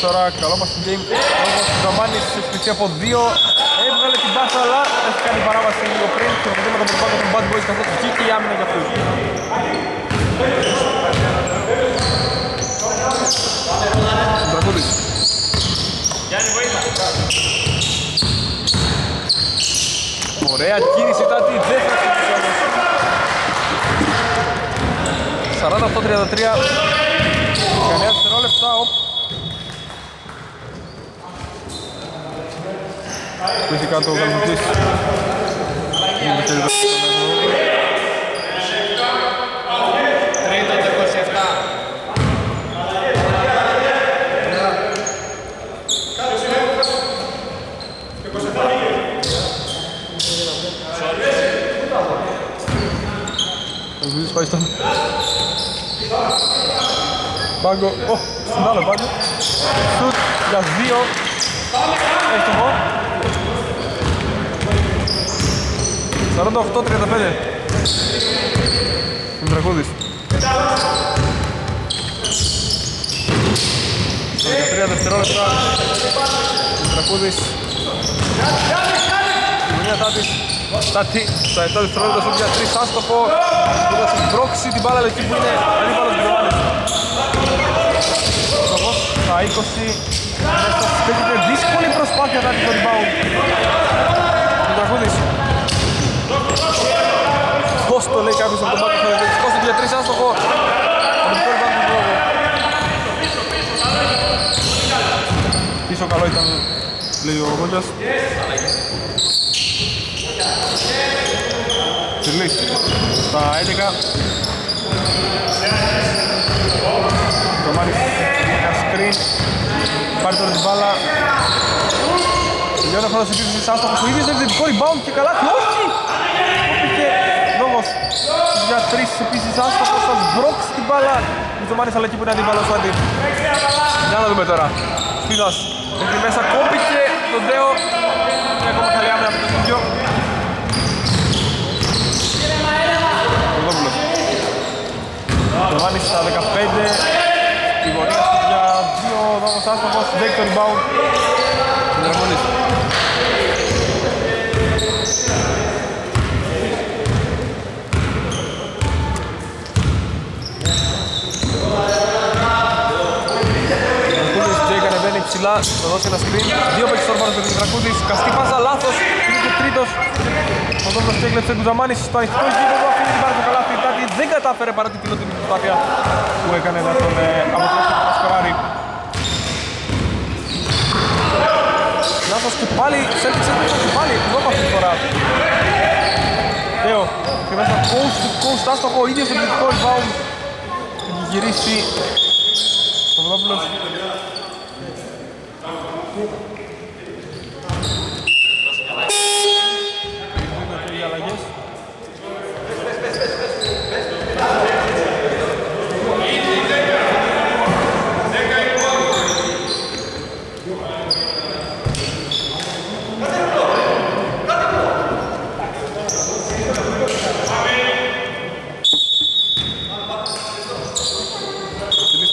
Τώρα καλό μας game, όπως ο Ζαμάνης στις από 2 έβγαλε την μπάσα αλλά έχει κάνει παράβαση λίγο πριν και μετά με τον προπάτο του Bad Boys καθώς βγήκε η άμυνα για αυτούς. Μπρακούδης ωραία κίνηση Τάτη, δεν θα κίνηση όμως 48-33 κανένα δευτερόλεπτα. Πήρε κάτω ο Γαλμουτής. Πάγκο, στον άλλο πάγκο. Σουτ για 2. Έστοχο. 48-35. Είμαι τραγούδης 3 δευτερόλεπτα. Είμαι τραγούδης Λουνία Τάτης. Τάτη στα 7 δευτερόλεπτα σου πια 3 άστοχο. Που θα σου μπρόξει την μπάλα εκεί που είναι αντίπαλος Γιωάννης. Στοχός στα 20. Παίρνει δύσκολη προσπάθεια Τάτη στο rebound. Είμαι τραγούδης. Πώς το λέει κάποιος από τον Πάκο Χαλιδέκης, πώς το πήρε 3 άστοχο. Πίσω καλό ήταν, λέει ο Γόντιας. Τσιλής, στα 11. Το Μάρις, ένα σκριν, πάρει τώρα την μπάλα. Τελειώνει αυτός επίθεσης άστοχος, ο ίδιος είναι επιθετικό rebound και καλά κλώσκει. Για τρεις επίσης άστοχος, θα σβρώξει την μπάλα. Μητσομάνης αλλά εκεί που είναι αντίπαλος αντί. Για να δούμε τώρα. Σπίδας, εκεί μέσα κόμπηκε τον Ντέο. Μια ακόμα καλή άμυνα από το Σουκιό. Κοδόπουλος. Μητσομάνης στα 15. Στη γωνία σου για 2 δόμος άστοχος, δέκτο rebound. Συνδραγμονής. Ψηλά, θα δώσει ένα σκριν, δύο παίξεις ορμάνους με τον Τρακούδης, καστή πάσα, λάθος, είναι και τρίτος. Ο Δόμπλος έγκλεψε του Τζαμάνης, στο ανοιχτό γήπεδο, αφήνει την πάρα το καλά φυρτάτη, δεν κατάφερε παρά την πιλότιμη προσπάθεια που έκανε εδώ τον αποτέλεσμα του σκοράρι. Λάθος και πάλι, Celtics και πάλι, δώμα αυτή τη φορά. Τέο, και μέσα coast to coast, άστοχο, ο ίδιος επιθετικό rebound, γυρίσει ο Δόμπλος. Συνήθιστε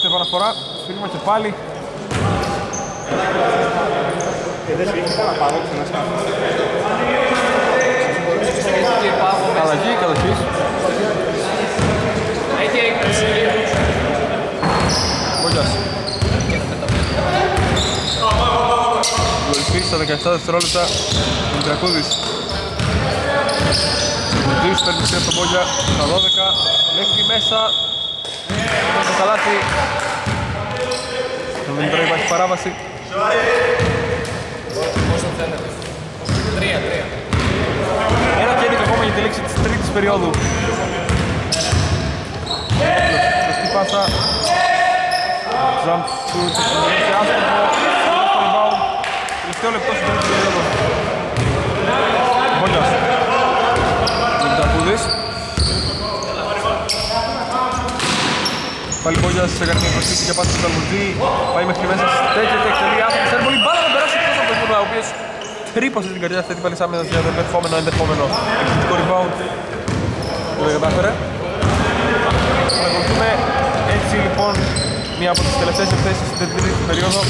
επαναφορά, σφύρμα και πάλι. Αλλαγή, καταρχής. Κόντιας. Λολυφής στα 17 δευτερόλεπτα. Μητρακούδης. Μητρακούδης παίρνει σε τον Κόντια στα 12. Μέχρι μέσα. Το καλάθι. Δεν πρέπει να υπάρχει παράβαση. Πόσο θέλετε. 3-3. Ένα κέντρο ακόμα για τη λήξη της τρίτης περίοδου. Καστή πάσα. jump shoot σε άσχημο rebound. Τελευταίο λεπτό συντονίζει το ρόλο. Μπολιάς. Λιντακούδης. Πάλι Μπολιάς σε καρδιά προσθήκη και πάτει στον Ταλμουτζή. Πάει μέχρι μέσα, στέκεται, εκτελεί άσχημο σερ. Πολύ μπάλα να περάσει εκτός από τον Μπολιά, ο οποίος τρύπωσε την καρδιά αυτή, πάλι σάμενας για το ενδεχόμενο εξαιρετικό rebound. Δεν κατάφερε. Παρακολουθούμε έτσι λοιπόν μία από τις τελευταίες εκθέσεις στην τρίτη περίοδο.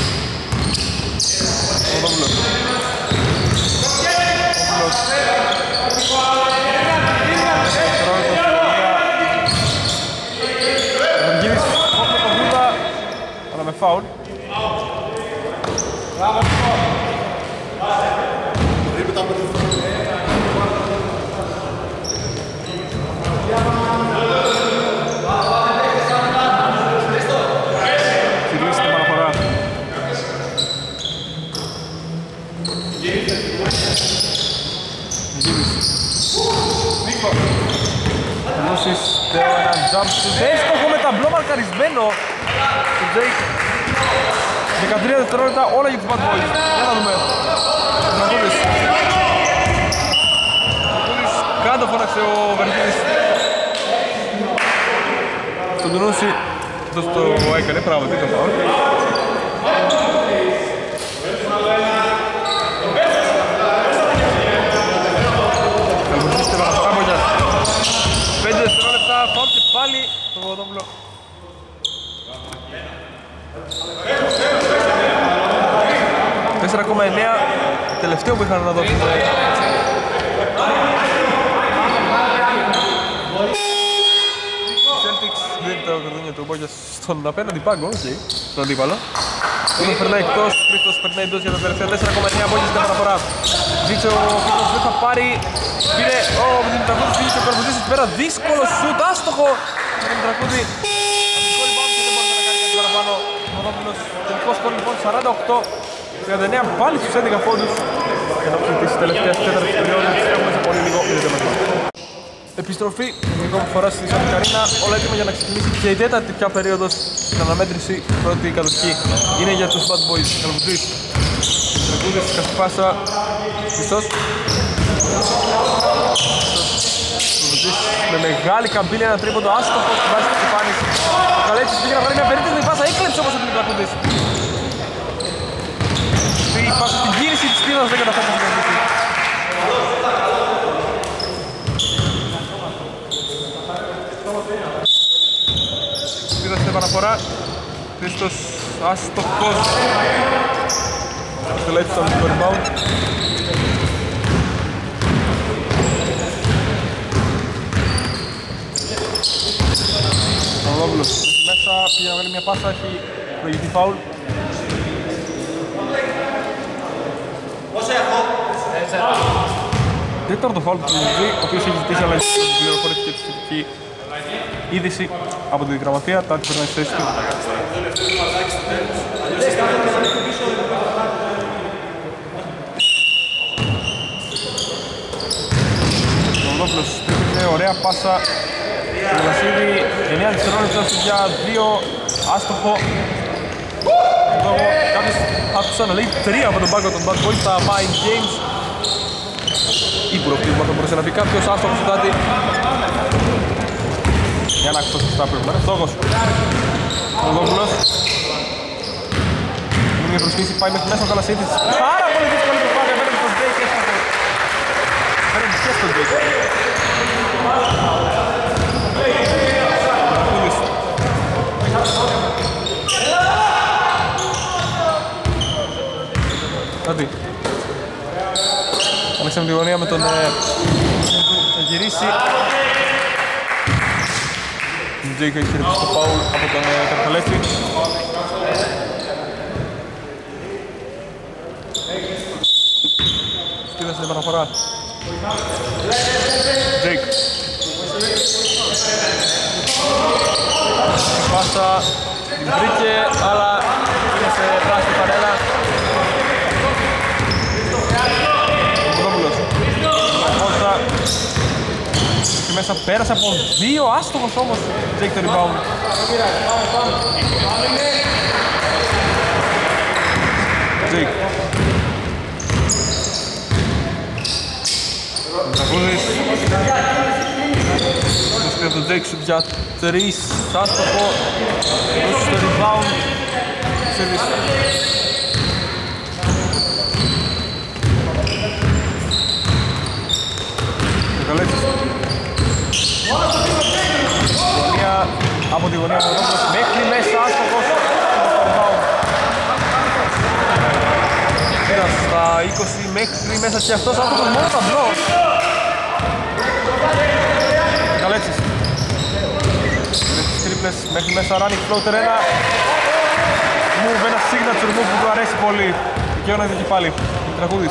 Παπαδόπουλος. Παπαδόπουλος. Πρώτος Παπαδόπουλος. Ευαγγίδης κόβει το Βούδα, αλλά με φάουλ. Έστοχο με ταμπλό μαρκαρισμένο του Τζέικ. 13 δευτερόλεπτα όλα για τους Batboys. Για να δούμε. Βερνακούδης. Κάτω φώναξε ο Βερνακούδης. Στον Τουνούση αυτός το έκανε, πράγματι το φάουλ. Καλπορτίστε παρακαλώ, Μπολιάς. 5 δευτερόλεπτα, φάουλ και πάλι το Παπαδόπουλο. Ακόμα 9, τελευταίο που είχαν να δώσουν. Celtics δίνει τα κορδόνια του Μπόγιας στον απέναντι πάγκο, όχι, στον αντίπαλο. Όταν περνάει εκτός, Χρήστος περνάει εντός για τα τελευταία 4,9 Μπόγιας στην επαναφορά. Δείξε ο Χρήστος δεν θα πάρει, πήρε ο Δημητρακούδης, πήγε και ο Καρπουζής εκεί πέρα, δύσκολο σουτ, άστοχο ο Δημητρακούδη. Αντικό λοιπόν και δεν μπορεί να κάνει κάτι παραπάνω. Ο Παπαδόπουλος, τελικό σκορ λοιπόν 48. 39 πάλι στους 11 πόντους για να ψηφίσει τις τελευταίες τέταρτης περιόδου. Έχουμε σε πολύ λίγο είδετε μετά. Επιστροφή, που φορά στη Καρίνα, όλα έτοιμα για να ξεκινήσει και η τέταρτη πια περίοδος στην αναμέτρηση. Πρώτη κατοχή είναι για τους Bad Boys. Καλβουτζής, Τραγούδες, Κασπάσα, Χριστός. Καλβουτζής με μεγάλη καμπύλη, ένα τρίποντο άστοχο στη βάση της επιφάνης. Ο Καλέτσης πήγε να πάρει μια περίπτωση με πάσα, έκλεψε όμως από την Τραγούδες. Στην γύριση της πίδας δεν καταφέρνει να κερδίσει. Στην πίδα στην επαναφορά. Χρήστος άστοχος. Τελέτης από το rebound. Παπαδόπουλος μέσα, πήγε να βγάλει μια πάσα, έχει προηγηθεί φάουλ. Τέταρτο φάουλ του Μουζή, ο οποίος έχει ζητήσει αλλαγή στην πληροφορία και τη σχετική είδηση από την γραμματεία. Τα άτυπη περνάει στη θέση του. Παπαδόπουλος τρίπλε, ωραία πάσα. Γελασίδη, 9 δευτερόλεπτα για 2, άστοχο. Κάποιος άκουσα να λέει 3 από τον πάγκο των Bad Boys, τα Mind Games. Ήπουρο κτύπημα τον προσελαβεί κάποιος, άστοχος κοιτάτη. Για να ακούσω σωστά πρέπει να είναι, στόχος. Παπαδόπουλος. Είναι μια προσφύση, πάει μέχρι μέσα ο Καλασίδης. Πάρα πολύ δύσκολη προσπάθεια, μένει στον Jake, έσταχο. Μένει και στον Jake. Ακούγεις. Αντί. Ανοίξαμε τη γωνία με τον Αγυρίσι. Ο Τζέικο έχει χαιρετήσει το φάουλ από τον Καρχαλέφτη. Στείλασε την επαναφορά. Τζέικ. Η πάσα την βρήκε, αλλά είναι σε πράσινη παρέλα. Μέσα πέρασε από δύο, άστοχος όμως Jake το rebound. Uspio të dekshë gjatë të risë, tash të po, ushë të rebound, se risë. Από τη γωνία Μουρόπλος μέχρι μέσα άστοχος ένας στα 20 μέχρι μέσα και αυτός άστοχος μόνο τα μπλος. Καλέξης τρίπλες μέχρι μέσα running floater ένα move, ένα signature move που του αρέσει πολύ και ο Νέδη και πάλι τραγούδης.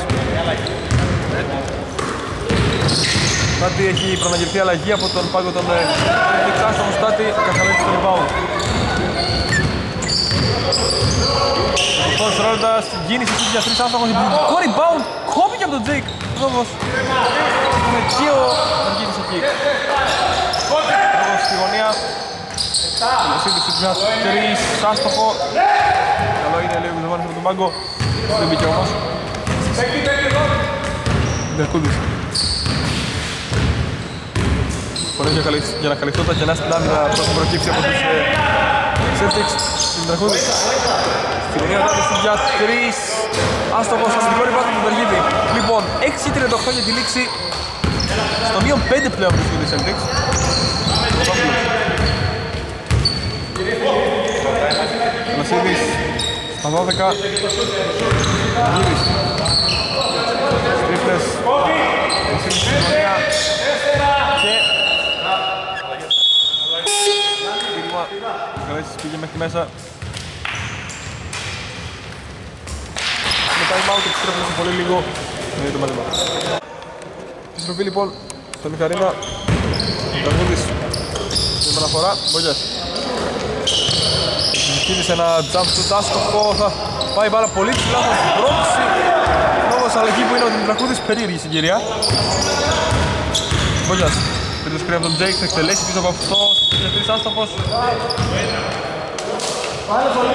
Στάτη έχει προναγερθεί αλλαγή από τον πάγκο των Celtics, όμως Στάτη καθαρίζει στο rebound. Πρώτης ρόλοντας, κίνηση της για 3 άνθρωπος, υπουργικό rebound, κόπηκε από τον Jake Ρόβος. Με κύο, δεν κίνησε εκεί. Ρόβος στη γωνία, σύντηση της μιας 3 άνθρωπο. Καλό είναι λίγο δευάνιση από τον πάγκο, δεν μπήκε όμως. Μπερκούντης. Πολλές για να καλυφθούν τα κενά στην άμυνα που έχουν προκύψει από τους Celtics. Στην τραγούδη. Στην γωνία δράση για 3. Άστοχος, αμυντικό rebound του Βεργίδη. Λοιπόν, 6-38 για τη λήξη. Στο μείον 5 πλέον τους Houston Celtics. Ανασίδης στα 12. Γύρις. Στρίφτες. Στην γωνία. Καλέτσις πήγε μέχρι μέσα. Με time out επιστρέφουμε σε πολύ λίγο. Με το μάτυμα. Επιστροφή λοιπόν στον Μιχαρίνα. Τραγούδης. Με επαναφορά. Μπογιάς. Κίνησε ένα jump shoot άστοχο. Θα πάει πάρα πολύ ψηλά. Θα σπρώξει. Όμως αλλαγή που είναι ότι ο Τραγούδης περίεργη συγκυρία. Μπογιάς. Τρίτος κρύα από τον Jake. Θα εκτελέσει πίσω από αυτό. Τρεις άστοχος.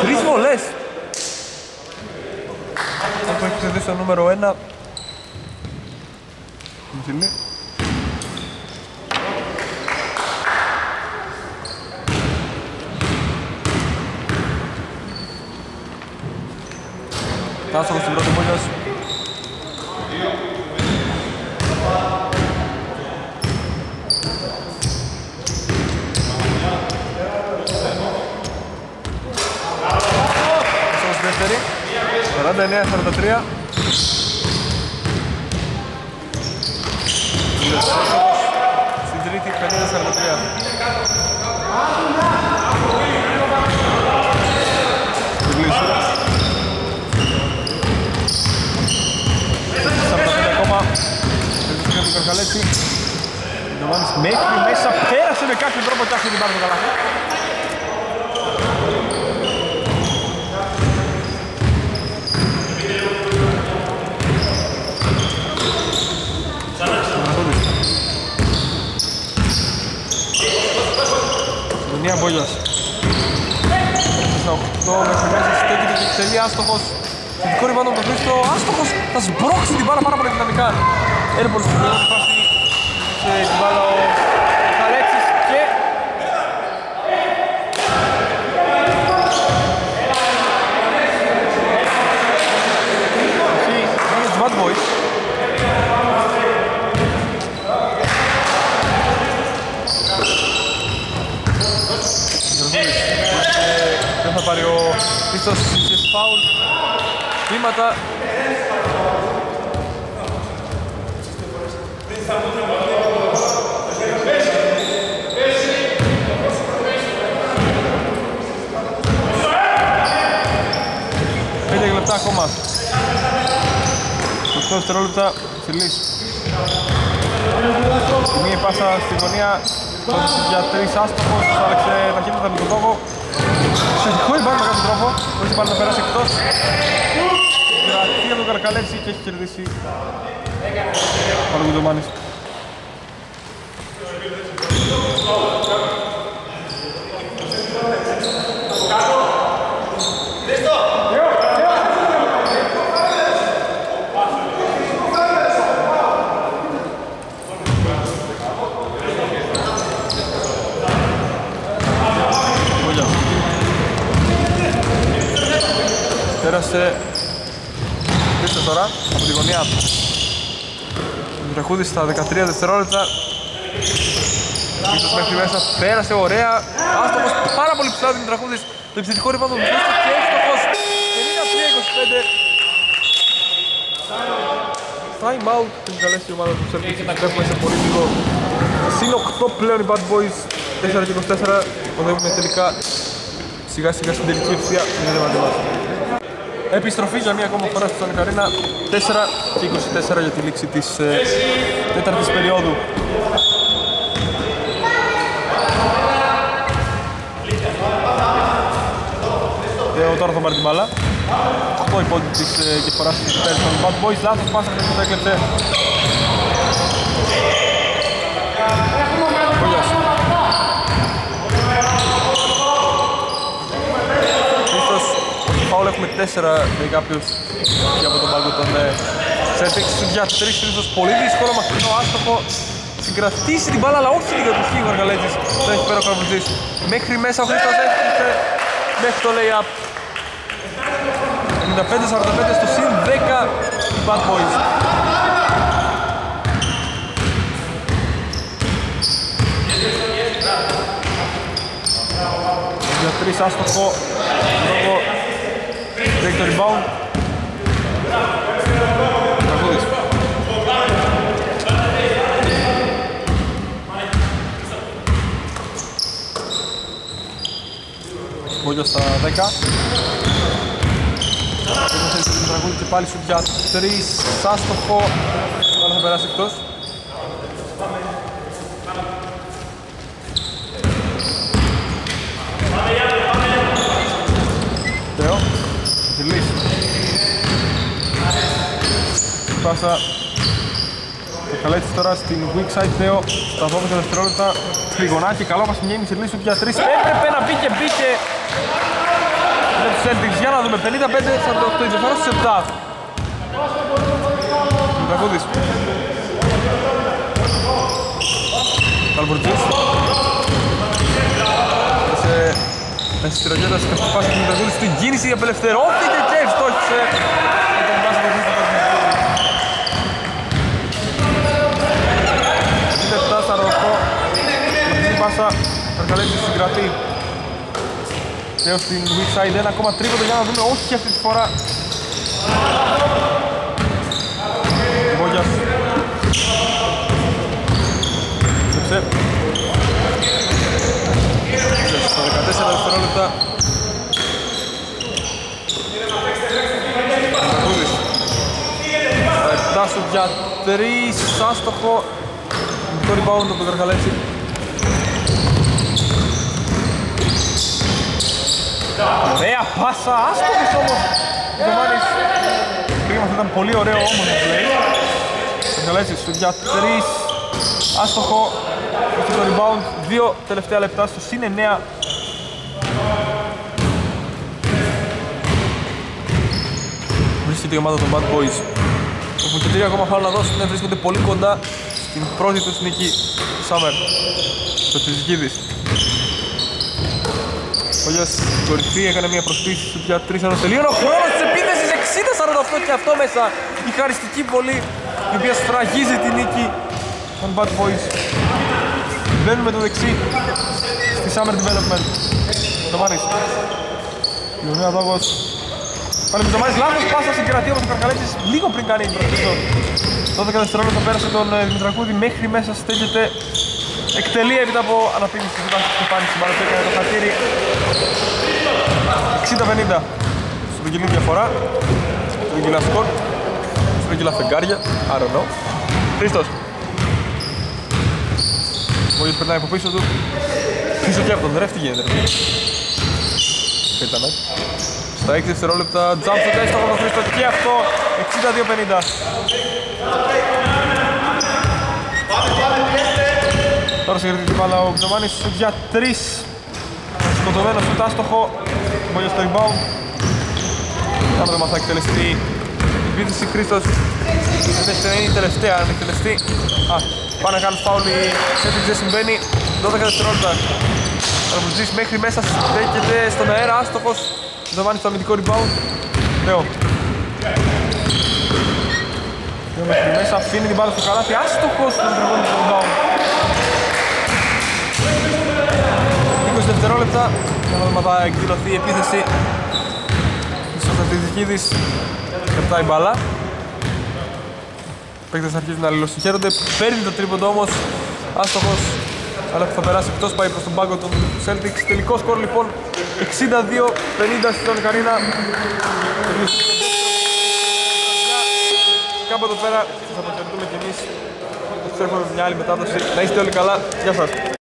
Τρεις βολές. Αυτό έχει ξεδίσει το νούμερο 1. Μουσιλή. Άστοχος στην πρώτη πόλη. Παράντα 9-43. Στην τρίτη 50-43. Μέχρι μέσα πέρασε με κάποιο τρόπο και άρχισε την πάρει το καλάθι. Μια Μπόγιας. Στα 8 μέχρι μέσα στέκει την εξελία, άστοχος. Συνδικό ριβάντο από το Χρήστο, άστοχος θα σμπρώξει την πάρα πολύ δυναμικά. Έρμπολ στην πρώτη φάση και την πάρα ο Καλέξης και... Εκεί είναι τους Batboys. Δεν θα πάρει ο Χρήστος στις φάουλ βήματα. Πέντε λεπτά ακόμα. 8 δευτερόλεπτα στη λύση. Στη μία πάσα στη γωνία. Πόντισε για 3 άστοχος, άλλαξε τα χέρια με τον κόβο. Συνεχώ η μπάλα με κάποιο τρόπο, όχι πάλι να περάσει εκτός. Κρατεί από τον Καρκαλέξη και έχει κερδίσει ο Γκουντομάνης. πέρασε πίσω τώρα από τη γωνιά του. Ο Τραχούδης στα 13 δευτερόλεπτα. Ίσως μέχρι μέσα, πέρασε ωραία. Άστοχος, πάρα πολύ ψηλά ο Τραχούδης. Το επιθετικό ριμπάουντ του Χρήστο και έστοχος. 53-25. Time out, την καλέσει η ομάδα του Celtics. Βλέπουμε σε πολύ λίγο. Συν 8 πλέον οι Bad Boys. 4-24. Οδεύουμε τελικά σιγά σιγά στην τελική ευθεία. Επιστροφή για μία ακόμα φορά στο Sonic Arena. 4-24 για τη λήξη της τέταρτης περίοδου. Τώρα θα πάρει την μπάλα. Αυτό η πόντη της κεφαράς της Πέρσον. Bad Boys, λάθος, πάσα και το έκλεψε. Έχουμε 4 με κάποιους και από τον πάγκο των Celtics. Για 3 χρήστος, πολύ δύσκολο, μακρινό, άστοχο. Συγκρατήσει την μπάλα, αλλά όχι λίγο του Χίγου Αργαλέτζης. Δεν έχει πέρα ο Καραμπλουτζής. Μέχρι μέσα ο Χρήστος έφτασε μέχρι το lay-up. 95-45 στο συν 10 οι Bad Boys. Για 3 άστοχο. Take the rebound. Τραχούδης. Μπόγιο στα 10. Τραχούδη και πάλι σου για 3. Άστοχο. Αλλά θα περάσει εκτός. Πάσα το καλέτσι τώρα στην weak side Θεό στα 12 δευτερόλεπτα. Τριγωνάκι, καλό μας μιέμι σε λύση για 3. Έπρεπε να μπήκε με τους Celtics. Για να δούμε 55-48 η διαφορά στους 7. Τραχούδης Καλμπουρτζής μέσα στη ρακέτα σε καστοφάση του Τραχούδης. Στην κίνηση απελευθερώθηκε και ευστόχησε. Αργαλέτζης συγκρατεί έως την weak side, ένα ακόμα τρίποντο για να δούμε, όχι και αυτή τη φορά. Βόγιας Ξεψε. Στα 14 δευτερόλεπτα Τραχούδης στα 7 σου για 3, άστοχο. Το rebound από τον Αργαλέτζη. Ωραία πάσα, άστοχος όμως ο Ντομάνης. Πήγε μας, ήταν πολύ ωραίο όμως το play. Αργαλέτζης σου για 3, άστοχο. Είχε το rebound, 2 τελευταία λεπτά στο συν 9. Βρίσκεται η ομάδα των Bad Boys. Έχουν και 3 ακόμα φάουλ να δώσουν, βρίσκονται πολύ κοντά στην πρώτη τους νίκη. Σάμερ, το Τσιζικίδης. Ο Γιάς κορυφή έκανε μια προσποίηση του για 3 άνω τελείων. Ο χρόνος της επίθεσης 60-48 και αυτό μέσα. Η χαριστική βολή η οποία σφραγίζει τη νίκη των Bad Boys. Μπαίνουμε το δεξί στη Summer Development. Ντομάνης. Ιωνία Δόγος. Πάνε με Ντομάνης, λάθος πάσα συγκρατεί από τον Καρκαλέτζης λίγο πριν κάνει η προσποίηση. Τότε κατά δευτερόλεπτα πέρασε τον Δημητρακούδη, μέχρι μέσα στέκεται. Εκτελεί έπειτα από αναπήγηση της βάσης του Πάνης, συμπάνω του έκανε το χατήρι. 60-50 στον Κιλή διαφορά, στον Κιλά σκορ, στον Κιλά φεγγάρια, I don't know. Χρήστος. Ο Μόγιος περνάει από πίσω του, πίσω και από τον τρέφτη γίνεται. Πέτανε. Στα 6 δευτερόλεπτα, jump shot έστω από τον Χρήστο και αυτό, 62-50. Τώρα συγκρίνει την μπάλα ο Ξομάνης για 3. Σκοτωμένο στο τάστοχο, Μόγιος στο rebound. Κάμερα μας θα εκτελεστεί η επίθεση. Χρήστος είναι η τελευταία, αν εκτελεστεί. Πάνε να κάνουν φάουλ, η Celtics δεν συμβαίνει. 12 δευτερόλεπτα. Καραμπλουτζής μέχρι μέσα, στέκεται στον αέρα, άστοχος. Ξομάνης στο αμυντικό rebound. τελευταίο. Και μέσα αφήνει την μπάλα στο καλάθι, άστοχος στον τριγώνο του rebound. 20 δευτερόλεπτα, για να θα εκδηλωθεί η επίθεση της Ορθατιδικίδης. Κρατάει μπάλα. Οι παίκτες αρχίζουν να αλληλοσυγχαίρονται, παίρνει το τρίποντο όμως, άστοχος, αλλά θα περάσει εκτός, πάει προς τον πάγκο των Celtics. Τελικό σκορ λοιπόν 62-50 στην Ορκαρίνα. Κάπου εδώ πέρα σας αποκαιρετούμε κι εμείς. Επιστρέφουμε με μια άλλη μετάδοση. Να είστε όλοι καλά. Γεια σας.